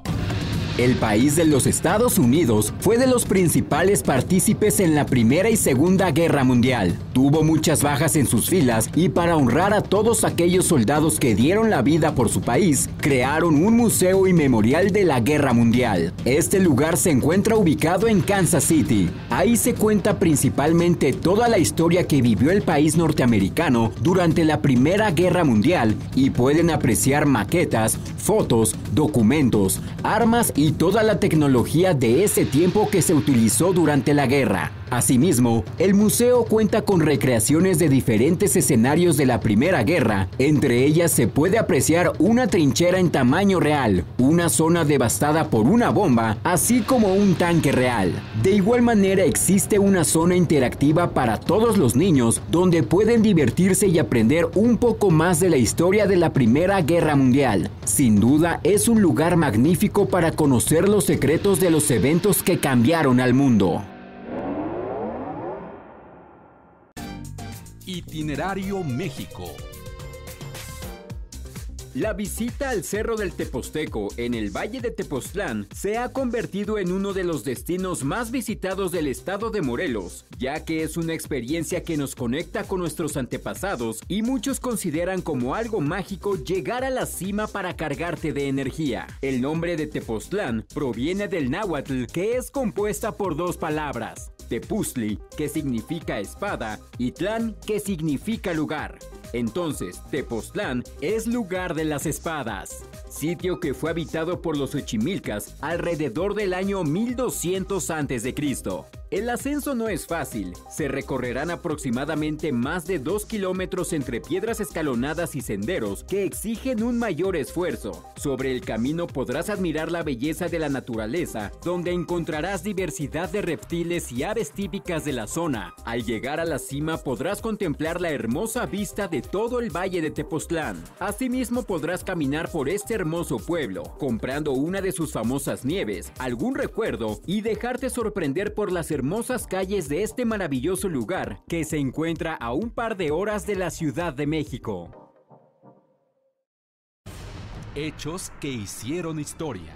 El país de los Estados Unidos fue de los principales partícipes en la Primera y Segunda Guerra Mundial. Tuvo muchas bajas en sus filas y para honrar a todos aquellos soldados que dieron la vida por su país, crearon un museo y memorial de la Guerra Mundial. Este lugar se encuentra ubicado en Kansas City. Ahí se cuenta principalmente toda la historia que vivió el país norteamericano durante la Primera Guerra Mundial y pueden apreciar maquetas, fotos, documentos, armas y toda la tecnología de ese tiempo que se utilizó durante la guerra. Asimismo, el museo cuenta con recreaciones de diferentes escenarios de la Primera Guerra. Entre ellas se puede apreciar una trinchera en tamaño real, una zona devastada por una bomba, así como un tanque real. De igual manera existe una zona interactiva para todos los niños, donde pueden divertirse y aprender un poco más de la historia de la Primera Guerra Mundial. Sin duda, es un lugar magnífico para conocer los secretos de los eventos que cambiaron al mundo. Itinerario México. La visita al Cerro del Teposteco, en el Valle de Tepoztlán, se ha convertido en uno de los destinos más visitados del estado de Morelos, ya que es una experiencia que nos conecta con nuestros antepasados y muchos consideran como algo mágico llegar a la cima para cargarte de energía. El nombre de Tepoztlán proviene del náhuatl, que es compuesta por 2 palabras, Tepuztli, que significa espada, y Tlán, que significa lugar. Entonces, Tepoztlán es lugar de las espadas, sitio que fue habitado por los Xochimilcas alrededor del año 1200 a.C. El ascenso no es fácil, se recorrerán aproximadamente más de 2 kilómetros entre piedras escalonadas y senderos que exigen un mayor esfuerzo. Sobre el camino podrás admirar la belleza de la naturaleza, donde encontrarás diversidad de reptiles y aves típicas de la zona. Al llegar a la cima podrás contemplar la hermosa vista de todo el Valle de Tepoztlán. Asimismo podrás caminar por este hermoso pueblo, comprando una de sus famosas nieves, algún recuerdo y dejarte sorprender por las hermosas calles de este maravilloso lugar que se encuentra a un par de horas de la Ciudad de México. Hechos que hicieron historia.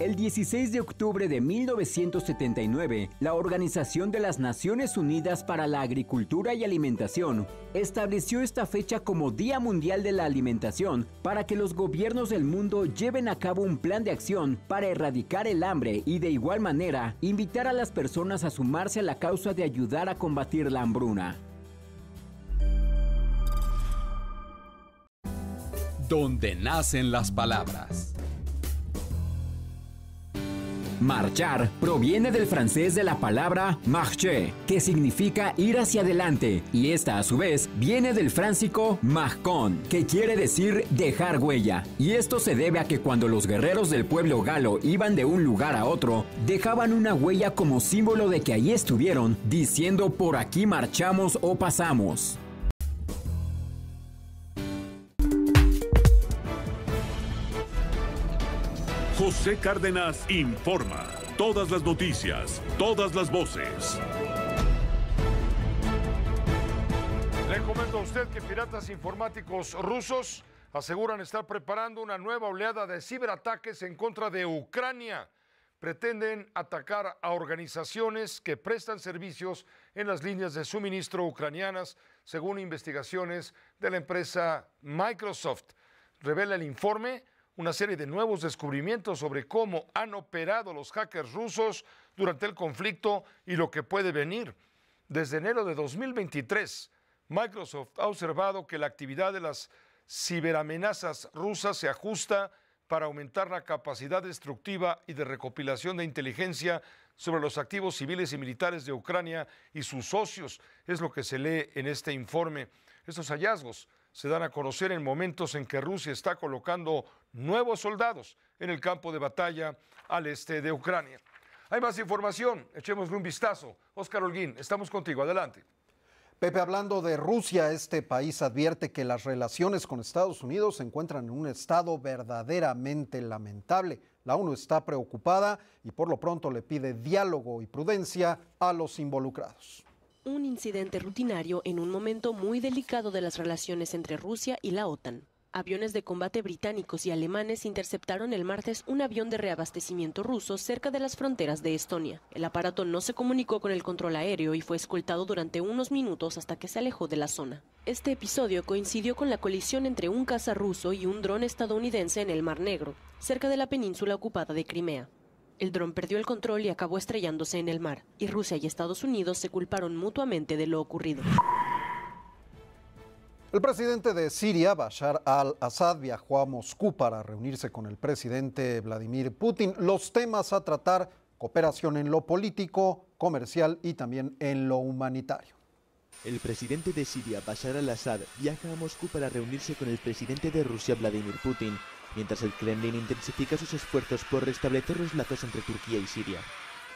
El 16 de octubre de 1979, la Organización de las Naciones Unidas para la Agricultura y Alimentación estableció esta fecha como Día Mundial de la Alimentación para que los gobiernos del mundo lleven a cabo un plan de acción para erradicar el hambre y, de igual manera, invitar a las personas a sumarse a la causa de ayudar a combatir la hambruna. Donde nacen las palabras. Marchar proviene del francés de la palabra marcher, que significa ir hacia adelante, y esta a su vez viene del fráncico marcon, que quiere decir dejar huella, y esto se debe a que cuando los guerreros del pueblo galo iban de un lugar a otro, dejaban una huella como símbolo de que ahí estuvieron, diciendo por aquí marchamos o pasamos. José Cárdenas informa. Todas las noticias, todas las voces. Le comento a usted que piratas informáticos rusos aseguran estar preparando una nueva oleada de ciberataques en contra de Ucrania. Pretenden atacar a organizaciones que prestan servicios en las líneas de suministro ucranianas, según investigaciones de la empresa Microsoft. Revela el informe una serie de nuevos descubrimientos sobre cómo han operado los hackers rusos durante el conflicto y lo que puede venir. Desde enero de 2023, Microsoft ha observado que la actividad de las ciberamenazas rusas se ajusta para aumentar la capacidad destructiva y de recopilación de inteligencia sobre los activos civiles y militares de Ucrania y sus socios. Es lo que se lee en este informe. Estos hallazgos se dan a conocer en momentos en que Rusia está colocando nuevos soldados en el campo de batalla al este de Ucrania. Hay más información, echémosle un vistazo. Óscar Holguín, estamos contigo, adelante. Pepe, hablando de Rusia, este país advierte que las relaciones con Estados Unidos se encuentran en un estado verdaderamente lamentable. La ONU está preocupada y por lo pronto le pide diálogo y prudencia a los involucrados. Un incidente rutinario en un momento muy delicado de las relaciones entre Rusia y la OTAN. Aviones de combate británicos y alemanes interceptaron el martes un avión de reabastecimiento ruso cerca de las fronteras de Estonia. El aparato no se comunicó con el control aéreo y fue escoltado durante unos minutos hasta que se alejó de la zona. Este episodio coincidió con la colisión entre un caza ruso y un dron estadounidense en el Mar Negro, cerca de la península ocupada de Crimea. El dron perdió el control y acabó estrellándose en el mar, y Rusia y Estados Unidos se culparon mutuamente de lo ocurrido. El presidente de Siria, Bashar al-Assad, viajó a Moscú para reunirse con el presidente Vladimir Putin. Los temas a tratar: cooperación en lo político, comercial y también en lo humanitario. El presidente de Siria, Bashar al-Assad, viaja a Moscú para reunirse con el presidente de Rusia, Vladimir Putin, mientras el Kremlin intensifica sus esfuerzos por restablecer los lazos entre Turquía y Siria.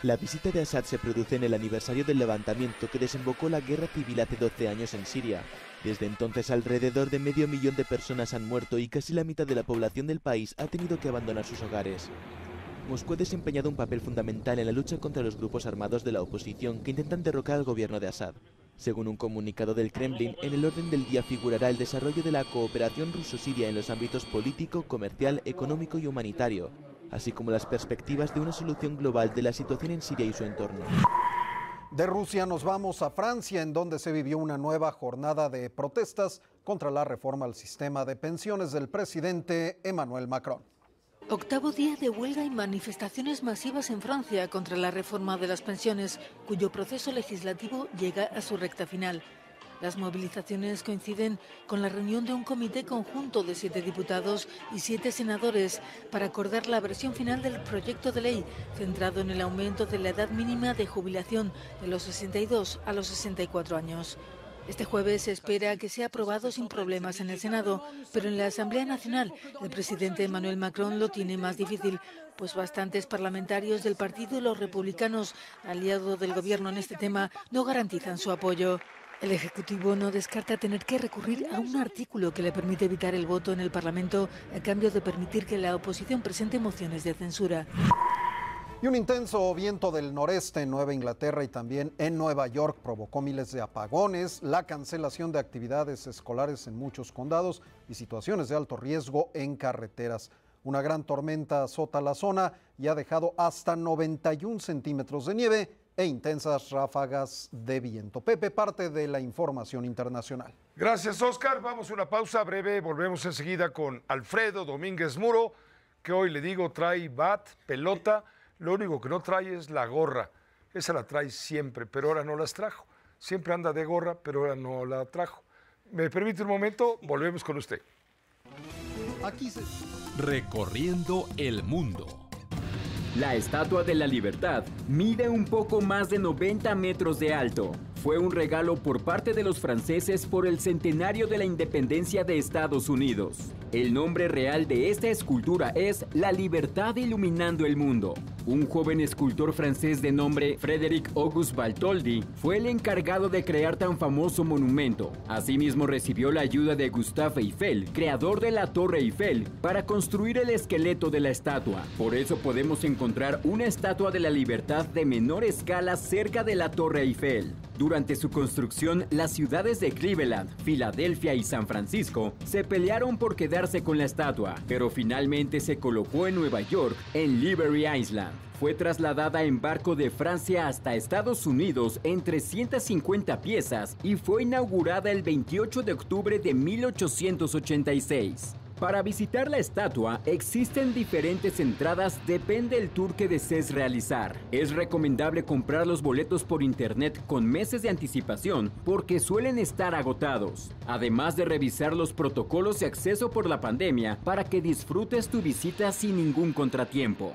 La visita de Assad se produce en el aniversario del levantamiento que desembocó la guerra civil hace 12 años en Siria. Desde entonces, alrededor de 500.000 de personas han muerto y casi la mitad de la población del país ha tenido que abandonar sus hogares. Moscú ha desempeñado un papel fundamental en la lucha contra los grupos armados de la oposición que intentan derrocar al gobierno de Assad. Según un comunicado del Kremlin, en el orden del día figurará el desarrollo de la cooperación ruso-siria en los ámbitos político, comercial, económico y humanitario, así como las perspectivas de una solución global de la situación en Siria y su entorno. De Rusia nos vamos a Francia, en donde se vivió una nueva jornada de protestas contra la reforma al sistema de pensiones del presidente Emmanuel Macron. Octavo día de huelga y manifestaciones masivas en Francia contra la reforma de las pensiones, cuyo proceso legislativo llega a su recta final. Las movilizaciones coinciden con la reunión de un comité conjunto de 7 diputados y 7 senadores para acordar la versión final del proyecto de ley, centrado en el aumento de la edad mínima de jubilación de los 62 a los 64 años. Este jueves se espera que sea aprobado sin problemas en el Senado, pero en la Asamblea Nacional el presidente Emmanuel Macron lo tiene más difícil, pues bastantes parlamentarios del partido Los Republicanos, aliado del gobierno en este tema, no garantizan su apoyo. El Ejecutivo no descarta tener que recurrir a un artículo que le permite evitar el voto en el Parlamento a cambio de permitir que la oposición presente mociones de censura. Y un intenso viento del noreste en Nueva Inglaterra y también en Nueva York provocó miles de apagones, la cancelación de actividades escolares en muchos condados y situaciones de alto riesgo en carreteras. Una gran tormenta azota la zona y ha dejado hasta 91 centímetros de nieve e intensas ráfagas de viento. Pepe, parte de la información internacional. Gracias, Oscar. Vamos a una pausa breve. Volvemos enseguida con Alfredo Domínguez Muro, que hoy le digo trae bat, pelota. Lo único que no trae es la gorra. Esa la trae siempre, pero ahora no las trajo. Siempre anda de gorra, pero ahora no la trajo. ¿Me permite un momento? Volvemos con usted. Aquí se... Recorriendo el mundo. La Estatua de la Libertad mide un poco más de 90 metros de alto. Fue un regalo por parte de los franceses por el centenario de la independencia de Estados Unidos. El nombre real de esta escultura es La Libertad Iluminando el Mundo. Un joven escultor francés de nombre Frédéric Auguste Bartholdi fue el encargado de crear tan famoso monumento. Asimismo recibió la ayuda de Gustave Eiffel, creador de la Torre Eiffel, para construir el esqueleto de la estatua. Por eso podemos encontrar una estatua de la libertad de menor escala cerca de la Torre Eiffel. Durante su construcción, las ciudades de Cleveland, Filadelfia y San Francisco se pelearon por quedarse con la estatua, pero finalmente se colocó en Nueva York, en Liberty Island. Fue trasladada en barco de Francia hasta Estados Unidos en 350 piezas y fue inaugurada el 28 de octubre de 1886. Para visitar la estatua existen diferentes entradas, depende del tour que desees realizar. Es recomendable comprar los boletos por internet con meses de anticipación porque suelen estar agotados. Además de revisar los protocolos de acceso por la pandemia para que disfrutes tu visita sin ningún contratiempo.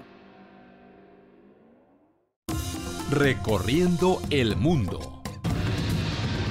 Recorriendo el mundo.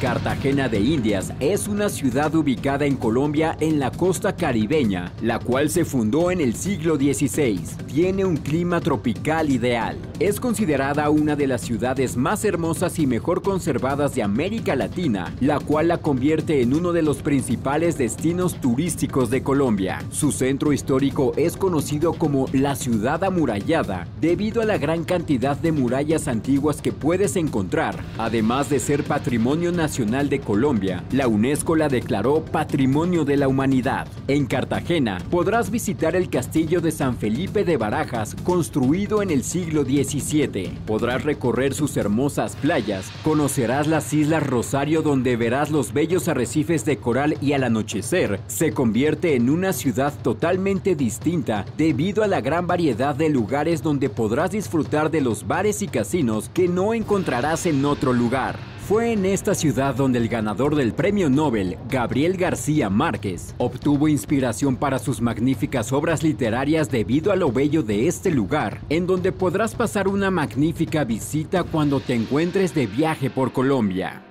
Cartagena de Indias es una ciudad ubicada en Colombia en la costa caribeña, la cual se fundó en el siglo XVI. Tiene un clima tropical ideal. Es considerada una de las ciudades más hermosas y mejor conservadas de América Latina, la cual la convierte en uno de los principales destinos turísticos de Colombia. Su centro histórico es conocido como la ciudad amurallada, debido a la gran cantidad de murallas antiguas que puedes encontrar, además de ser patrimonio nacional de Colombia. La UNESCO la declaró Patrimonio de la Humanidad. En Cartagena podrás visitar el castillo de San Felipe de Barajas, construido en el siglo XVII. Podrás recorrer sus hermosas playas, conocerás las Islas Rosario, donde verás los bellos arrecifes de coral y al anochecer se convierte en una ciudad totalmente distinta debido a la gran variedad de lugares donde podrás disfrutar de los bares y casinos que no encontrarás en otro lugar. Fue en esta ciudad donde el ganador del premio Nobel, Gabriel García Márquez, obtuvo inspiración para sus magníficas obras literarias debido a lo bello de este lugar, en donde podrás pasar una magnífica visita cuando te encuentres de viaje por Colombia.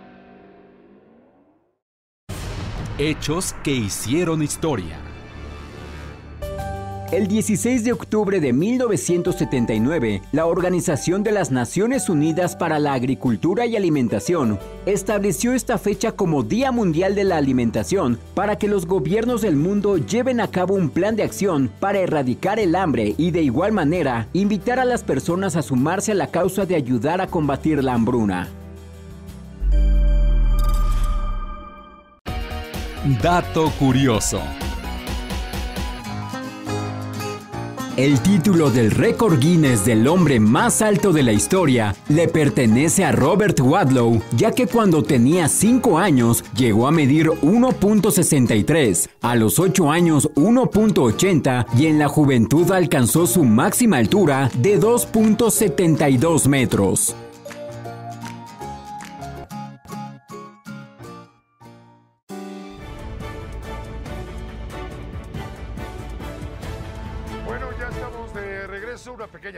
Hechos que hicieron historia. El 16 de octubre de 1979, la Organización de las Naciones Unidas para la Agricultura y Alimentación estableció esta fecha como Día Mundial de la Alimentación para que los gobiernos del mundo lleven a cabo un plan de acción para erradicar el hambre y, de igual manera, invitar a las personas a sumarse a la causa de ayudar a combatir la hambruna. Dato curioso. El título del récord Guinness del hombre más alto de la historia le pertenece a Robert Wadlow, ya que cuando tenía 5 años llegó a medir 1.63, a los 8 años 1.80 y en la juventud alcanzó su máxima altura de 2.72 metros.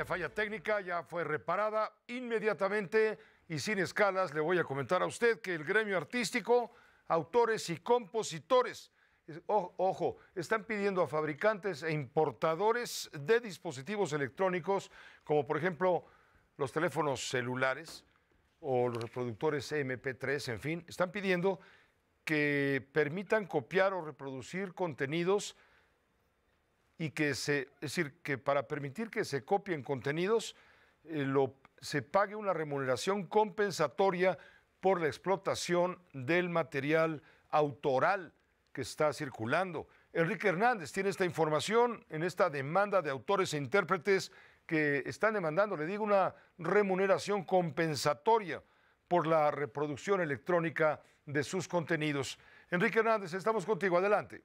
Falla técnica ya fue reparada inmediatamente y sin escalas. Le voy a comentar a usted que el gremio artístico, autores y compositores, ojo, están pidiendo a fabricantes e importadores de dispositivos electrónicos, como por ejemplo los teléfonos celulares o los reproductores MP3, en fin, están pidiendo que permitan copiar o reproducir contenidos y que es decir, que para permitir que se copien contenidos se pague una remuneración compensatoria por la explotación del material autoral que está circulando. Enrique Hernández tiene esta información en esta demanda de autores e intérpretes que están demandando, le digo, una remuneración compensatoria por la reproducción electrónica de sus contenidos. Enrique Hernández, estamos contigo, adelante.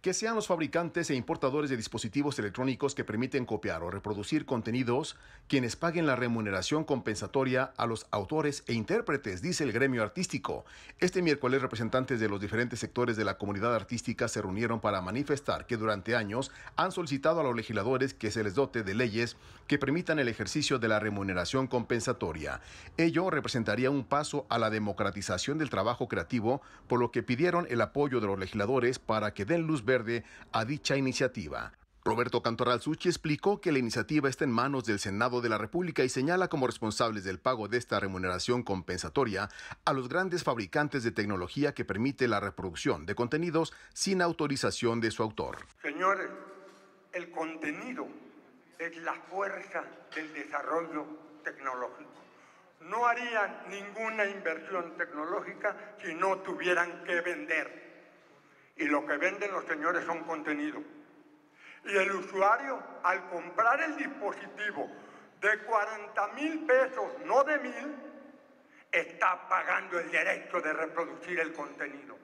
Que sean los fabricantes e importadores de dispositivos electrónicos que permiten copiar o reproducir contenidos quienes paguen la remuneración compensatoria a los autores e intérpretes, dice el gremio artístico. Este miércoles, representantes de los diferentes sectores de la comunidad artística se reunieron para manifestar que durante años han solicitado a los legisladores que se les dote de leyes que permitan el ejercicio de la remuneración compensatoria. Ello representaría un paso a la democratización del trabajo creativo, por lo que pidieron el apoyo de los legisladores para que den luz verde a dicha iniciativa. Roberto Cantoral Suchi explicó que la iniciativa está en manos del Senado de la República y señala como responsables del pago de esta remuneración compensatoria a los grandes fabricantes de tecnología que permite la reproducción de contenidos sin autorización de su autor. Señores, el contenido es la fuerza del desarrollo tecnológico. No harían ninguna inversión tecnológica si no tuvieran que vender. Y lo que venden los señores son contenido. Y el usuario, al comprar el dispositivo de 40,000 pesos, no de 1,000, está pagando el derecho de reproducir el contenido.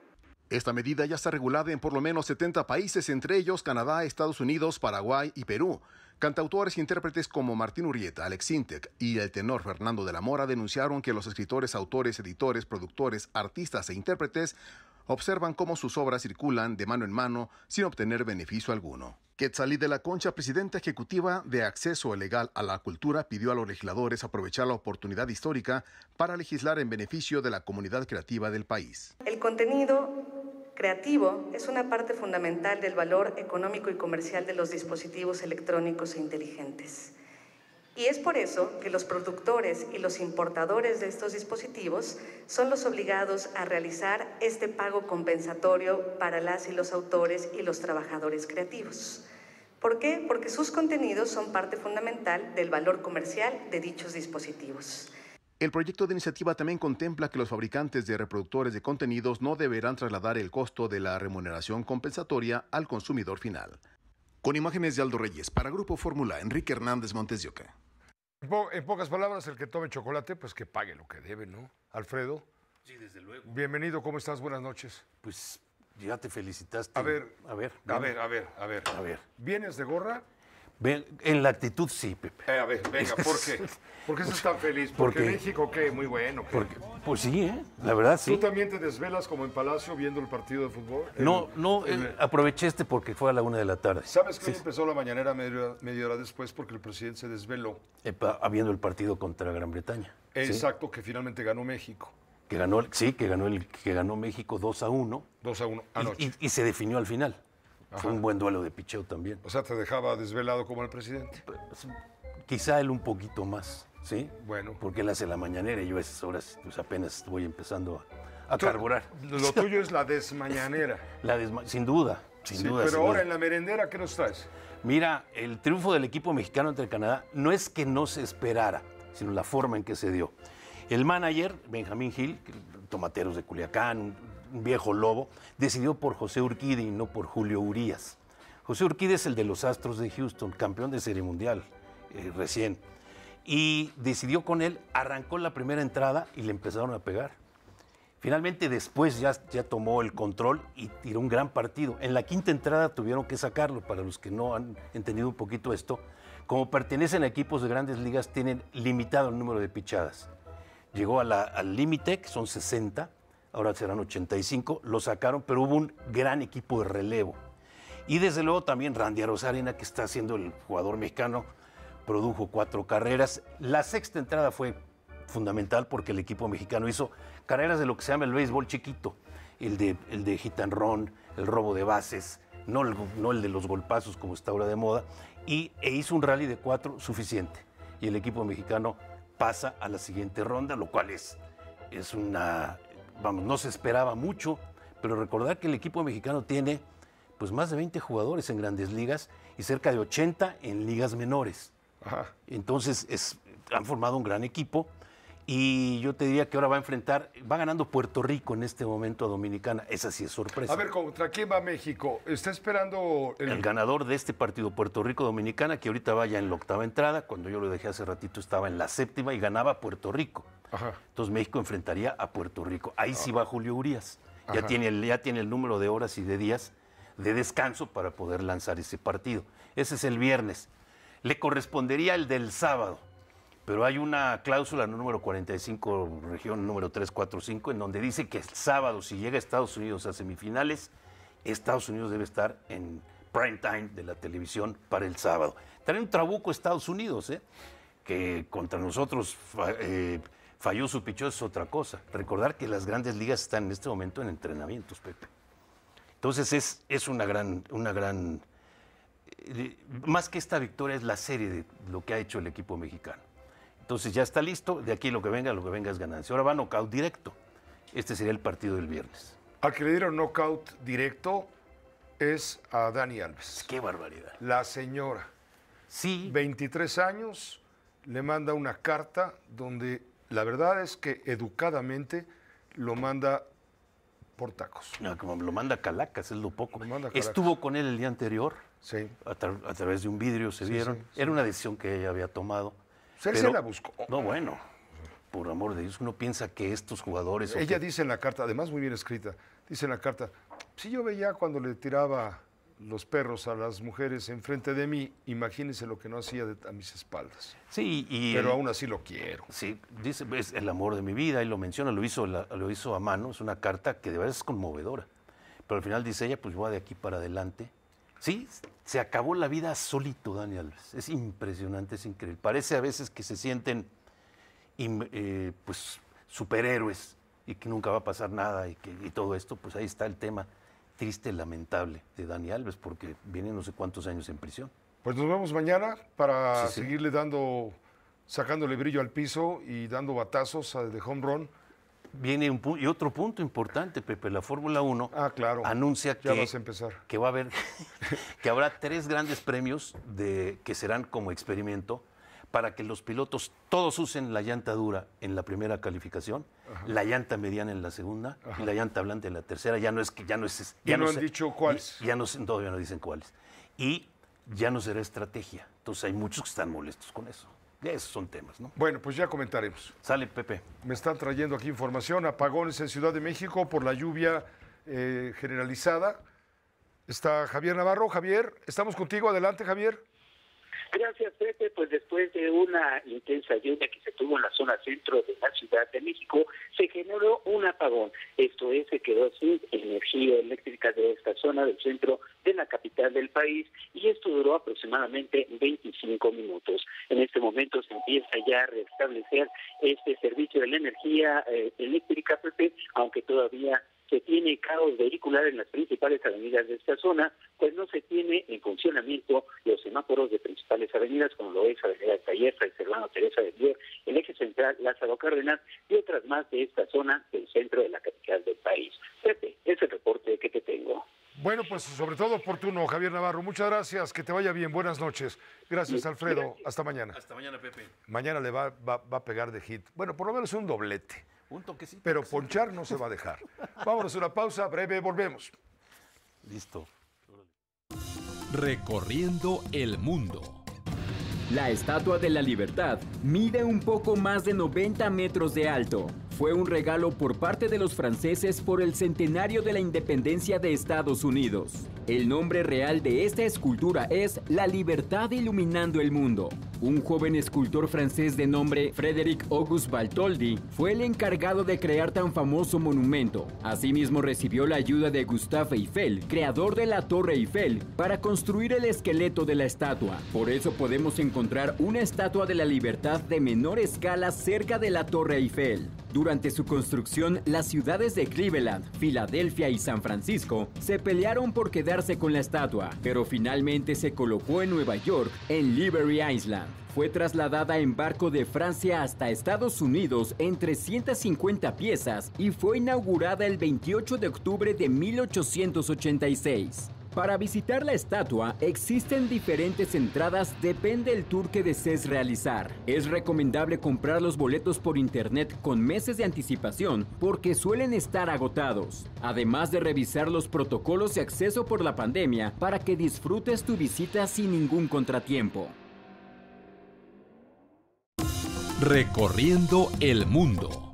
Esta medida ya está regulada en por lo menos 70 países, entre ellos Canadá, Estados Unidos, Paraguay y Perú. Cantautores e intérpretes como Martín Urrieta, Alex Sintek y el tenor Fernando de la Mora denunciaron que los escritores, autores, editores, productores, artistas e intérpretes observan cómo sus obras circulan de mano en mano sin obtener beneficio alguno. Quetzalí de la Concha, presidenta ejecutiva de Acceso Legal a la Cultura, pidió a los legisladores aprovechar la oportunidad histórica para legislar en beneficio de la comunidad creativa del país. El contenido creativo es una parte fundamental del valor económico y comercial de los dispositivos electrónicos e inteligentes. Y es por eso que los productores y los importadores de estos dispositivos son los obligados a realizar este pago compensatorio para las y los autores y los trabajadores creativos. ¿Por qué? Porque sus contenidos son parte fundamental del valor comercial de dichos dispositivos. El proyecto de iniciativa también contempla que los fabricantes de reproductores de contenidos no deberán trasladar el costo de la remuneración compensatoria al consumidor final. Con imágenes de Aldo Reyes, para Grupo Fórmula, Enrique Hernández, Montes de Oca. En pocas palabras, el que tome chocolate, pues que pague lo que debe, ¿no? Alfredo. Sí, desde luego. Bienvenido, ¿cómo estás? Buenas noches. Pues ya te felicitaste. A ver. ¿Vienes de gorra? En la actitud, sí, Pepe. A ver, venga, ¿por qué? ¿Por qué estás tan feliz? Porque México, ¿qué? Muy bueno. ¿Qué? Pues sí, la verdad, sí. ¿Tú también te desvelas como en Palacio viendo el partido de fútbol? No, aproveché porque fue a la 1:00 p.m. ¿Sabes que sí empezó la mañanera media hora después porque el presidente se desveló? Habiendo el partido contra Gran Bretaña. Exacto, ¿sí? Que finalmente ganó México. Que ganó México 2-1. 2-1 anoche. Y se definió al final. Ajá. Fue un buen duelo de picheo también. O sea, ¿te dejaba desvelado como el presidente? Quizá él un poquito más, ¿sí? Bueno. Porque él hace la mañanera y yo a esas horas pues apenas voy empezando a carburar. Lo tuyo es la desmañanera. Sin duda. Pero ahora en la merendera, ¿qué nos traes? Mira, el triunfo del equipo mexicano ante Canadá no es que no se esperara, sino la forma en que se dio. El manager, Benjamín Gil, Tomateros de Culiacán, un viejo lobo, decidió por José Urquidi y no por Julio Urías. José Urquidi es el de los Astros de Houston, campeón de Serie Mundial recién. Y decidió con él, arrancó la primera entrada y le empezaron a pegar. Finalmente después ya tomó el control y tiró un gran partido. En la quinta entrada tuvieron que sacarlo, para los que no han entendido un poquito esto. Como pertenecen a equipos de Grandes Ligas, tienen limitado el número de pichadas. Llegó al límite, que son 60. Ahora serán 85, lo sacaron, pero hubo un gran equipo de relevo. Y desde luego también Randy Arozarena, que está siendo el jugador mexicano, produjo 4 carreras. La sexta entrada fue fundamental porque el equipo mexicano hizo carreras de lo que se llama el béisbol chiquito, el de hit and run, el robo de bases, no el de los golpazos como está ahora de moda, e hizo un rally de 4 suficiente. Y el equipo mexicano pasa a la siguiente ronda, lo cual es una... Vamos, no se esperaba mucho, pero recordar que el equipo mexicano tiene pues más de 20 jugadores en Grandes Ligas y cerca de 80 en ligas menores. Ajá. Entonces han formado un gran equipo Y yo te diría que ahora va a enfrentar, va ganando Puerto Rico en este momento a Dominicana. Esa sí es sorpresa. A ver, ¿contra quién va México? Está esperando... El ganador de este partido, Puerto Rico-Dominicana, que ahorita vaya en la octava entrada. Cuando yo lo dejé hace ratito estaba en la séptima y ganaba Puerto Rico. Ajá. Entonces México enfrentaría a Puerto Rico. Ahí sí va Julio Urías. Ya tiene el número de horas y de días de descanso para poder lanzar ese partido. Ese es el viernes. Le correspondería el del sábado. Pero hay una cláusula número 45, región número 345, en donde dice que el sábado, si llega Estados Unidos a semifinales, Estados Unidos debe estar en prime time de la televisión para el sábado. Trae un trabuco Estados Unidos, que contra nosotros falló su pichón, es otra cosa. Recordar que las grandes ligas están en este momento en entrenamientos, Pepe. Entonces es una gran... Más que esta victoria es la serie de lo que ha hecho el equipo mexicano. Entonces ya está listo, de aquí lo que venga es ganancia. Ahora va nocaut directo. Este sería el partido del viernes. Al que le dieron nocaut directo es a Dani Alves. ¡Qué barbaridad! La señora. Sí. 23 años, le manda una carta donde la verdad es que educadamente lo manda por tacos. No, como lo manda Calacas, es lo poco. Lo manda Calacas. Estuvo con él el día anterior. Sí. A través de un vidrio se vieron. Sí. Era una decisión que ella había tomado. Pero se la buscó. No, bueno, por amor de Dios, uno piensa que estos jugadores... Ella dice en la carta, además muy bien escrita, dice en la carta, si yo veía cuando le tiraba los perros a las mujeres enfrente de mí, imagínense lo que no hacía a mis espaldas. Sí, y... Pero aún así lo quiero. Sí, dice, es el amor de mi vida, y lo menciona, lo hizo a mano, es una carta que de verdad es conmovedora. Pero al final dice ella, pues va de aquí para adelante. Sí, se acabó la vida solito, Dani Alves. Es impresionante, es increíble. Parece a veces que se sienten pues, superhéroes y que nunca va a pasar nada y todo esto. Pues ahí está el tema triste, lamentable de Dani Alves, porque viene no sé cuántos años en prisión. Pues nos vemos mañana para seguirle dando, sacándole brillo al piso y dando batazos de home run. Viene y otro punto importante, Pepe, la Fórmula 1 anuncia que va a haber que habrá 3 grandes premios que serán como experimento para que los pilotos todos usen la llanta dura en la primera calificación, la llanta mediana en la segunda y la llanta blanda en la tercera. Todavía no dicen cuáles. Y ya no será estrategia. Entonces hay muchos que están molestos con eso. Esos son temas, ¿no? Bueno, pues ya comentaremos. Sale, Pepe. Me están trayendo aquí información. Apagones en Ciudad de México por la lluvia generalizada. Está Javier Navarro. Javier, estamos contigo. Adelante, Javier. Gracias, Pepe. Pues después de una intensa lluvia que se tuvo en la zona centro de la Ciudad de México, se generó un apagón. Esto es, se quedó sin energía eléctrica de esta zona del centro de la capital del país, y esto duró aproximadamente 25 minutos. En este momento se empieza ya a restablecer este servicio de la energía eléctrica, Pepe, aunque todavía se tiene caos vehicular en las principales avenidas de esta zona, pues no se tiene en funcionamiento los semáforos de principales avenidas, como lo es Avenida Taller, Fray Servando, Teresa de Mier, el eje central, Lázaro Cárdenas y otras más de esta zona del centro de la capital del país. Pepe, es el reporte que te tengo. Bueno, pues sobre todo oportuno, Javier Navarro. Muchas gracias, que te vaya bien, buenas noches. Gracias, Alfredo. Gracias. Hasta mañana. Hasta mañana, Pepe. Mañana le va a pegar de hit. Bueno, por lo menos un doblete. Un toquecito. Pero ponchar no se va a dejar. Vámonos a una pausa breve, volvemos. Listo. Recorriendo el mundo. La Estatua de la Libertad mide un poco más de 90 metros de alto. Fue un regalo por parte de los franceses por el centenario de la independencia de Estados Unidos. El nombre real de esta escultura es La Libertad Iluminando el Mundo. Un joven escultor francés de nombre Frédéric Auguste Bartholdi fue el encargado de crear tan famoso monumento. Asimismo recibió la ayuda de Gustave Eiffel, creador de la Torre Eiffel, para construir el esqueleto de la estatua. Por eso podemos encontrar una Estatua de la Libertad de menor escala cerca de la Torre Eiffel. Durante su construcción, las ciudades de Cleveland, Filadelfia y San Francisco se pelearon por quedarse con la estatua, pero finalmente se colocó en Nueva York, en Liberty Island. Fue trasladada en barco de Francia hasta Estados Unidos en 350 piezas y fue inaugurada el 28 de octubre de 1886. Para visitar la estatua existen diferentes entradas, depende el tour que desees realizar. Es recomendable comprar los boletos por internet con meses de anticipación porque suelen estar agotados. Además de revisar los protocolos de acceso por la pandemia para que disfrutes tu visita sin ningún contratiempo. Recorriendo el mundo.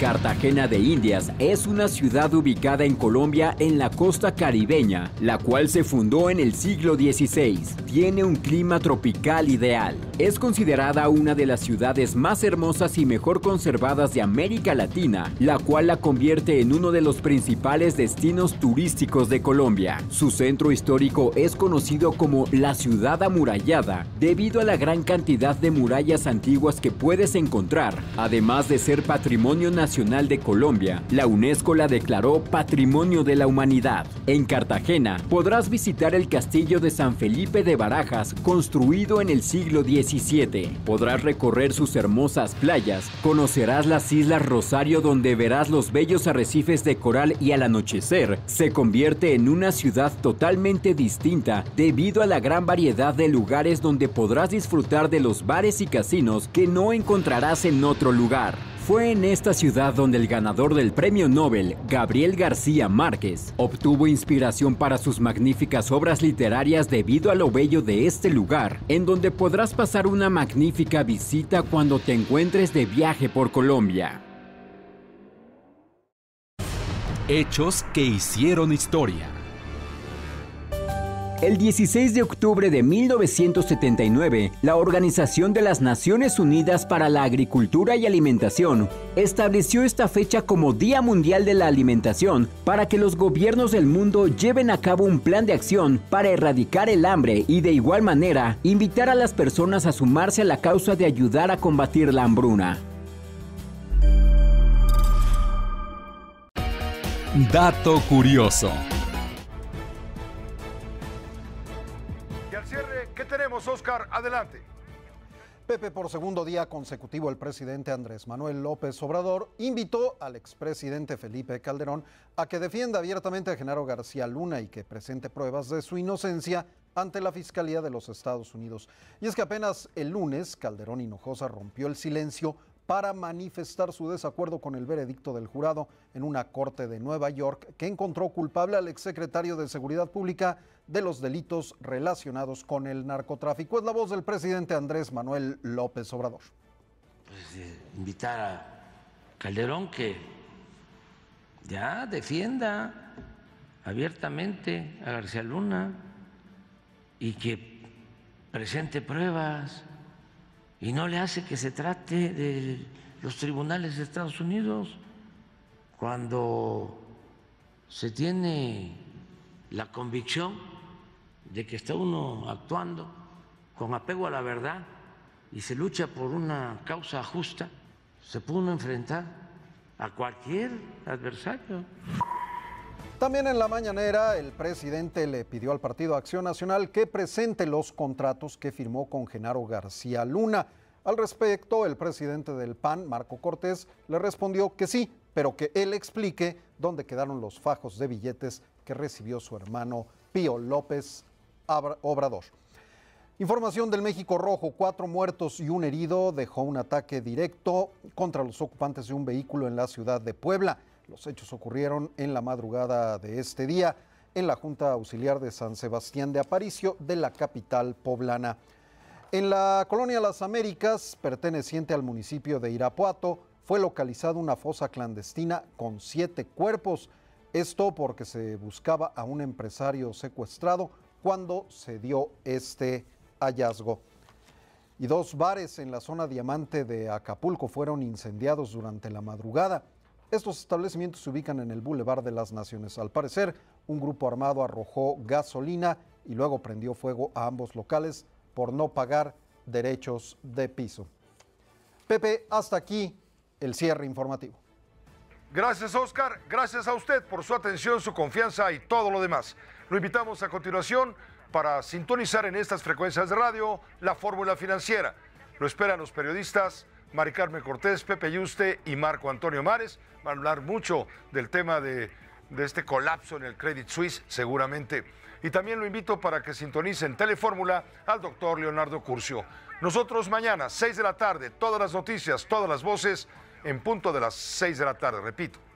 Cartagena de Indias es una ciudad ubicada en Colombia en la costa caribeña, la cual se fundó en el siglo XVI. Tiene un clima tropical ideal. Es considerada una de las ciudades más hermosas y mejor conservadas de América Latina, la cual la convierte en uno de los principales destinos turísticos de Colombia. Su centro histórico es conocido como la ciudad amurallada, debido a la gran cantidad de murallas antiguas que puedes encontrar, además de ser patrimonio nacional de Colombia. La UNESCO la declaró Patrimonio de la Humanidad. En Cartagena podrás visitar el castillo de San Felipe de Barajas, construido en el siglo XVII. Podrás recorrer sus hermosas playas, conocerás las Islas Rosario, donde verás los bellos arrecifes de coral y al anochecer se convierte en una ciudad totalmente distinta debido a la gran variedad de lugares donde podrás disfrutar de los bares y casinos que no encontrarás en otro lugar. Fue en esta ciudad donde el ganador del Premio Nobel, Gabriel García Márquez, obtuvo inspiración para sus magníficas obras literarias debido a lo bello de este lugar, en donde podrás pasar una magnífica visita cuando te encuentres de viaje por Colombia. Hechos que hicieron historia. El 16 de octubre de 1979, la Organización de las Naciones Unidas para la Agricultura y Alimentación estableció esta fecha como Día Mundial de la Alimentación para que los gobiernos del mundo lleven a cabo un plan de acción para erradicar el hambre y, de igual manera, invitar a las personas a sumarse a la causa de ayudar a combatir la hambruna. Dato curioso. Oscar, adelante. Pepe, por segundo día consecutivo, el presidente Andrés Manuel López Obrador invitó al expresidente Felipe Calderón a que defienda abiertamente a Genaro García Luna y que presente pruebas de su inocencia ante la Fiscalía de los Estados Unidos. Y es que apenas el lunes, Calderón Hinojosa rompió el silencio para manifestar su desacuerdo con el veredicto del jurado en una corte de Nueva York que encontró culpable al exsecretario de Seguridad Pública de los delitos relacionados con el narcotráfico. Es la voz del presidente Andrés Manuel López Obrador. Pues invitar a Calderón que ya defienda abiertamente a García Luna y que presente pruebas. Y no le hace que se trate de los tribunales de Estados Unidos cuando se tiene la convicción de que está uno actuando con apego a la verdad y se lucha por una causa justa, se puede enfrentar a cualquier adversario. También en la mañanera el presidente le pidió al Partido Acción Nacional que presente los contratos que firmó con Genaro García Luna. Al respecto, el presidente del PAN, Marco Cortés, le respondió que sí, pero que él explique dónde quedaron los fajos de billetes que recibió su hermano Pío López Obrador. Información del México Rojo, 4 muertos y 1 herido dejó un ataque directo contra los ocupantes de un vehículo en la ciudad de Puebla. Los hechos ocurrieron en la madrugada de este día en la Junta Auxiliar de San Sebastián de Aparicio de la capital poblana. En la colonia Las Américas, perteneciente al municipio de Irapuato, fue localizada una fosa clandestina con 7 cuerpos. Esto porque se buscaba a un empresario secuestrado cuando se dio este hallazgo. Y 2 bares en la zona Diamante de Acapulco fueron incendiados durante la madrugada. Estos establecimientos se ubican en el Boulevard de las Naciones. Al parecer, un grupo armado arrojó gasolina y luego prendió fuego a ambos locales por no pagar derechos de piso. Pepe, hasta aquí el cierre informativo. Gracias, Oscar. Gracias a usted por su atención, su confianza y todo lo demás. Lo invitamos a continuación para sintonizar en estas frecuencias de radio la fórmula financiera. Lo esperan los periodistas Mari Carmen Cortés, Pepe Yuste y Marco Antonio Mares. Van a hablar mucho del tema de de este colapso en el Credit Suisse, seguramente. Y también lo invito para que sintonicen Telefórmula al doctor Leonardo Curcio. Nosotros mañana, 6 de la tarde, todas las noticias, todas las voces, en punto de las 6 de la tarde, repito.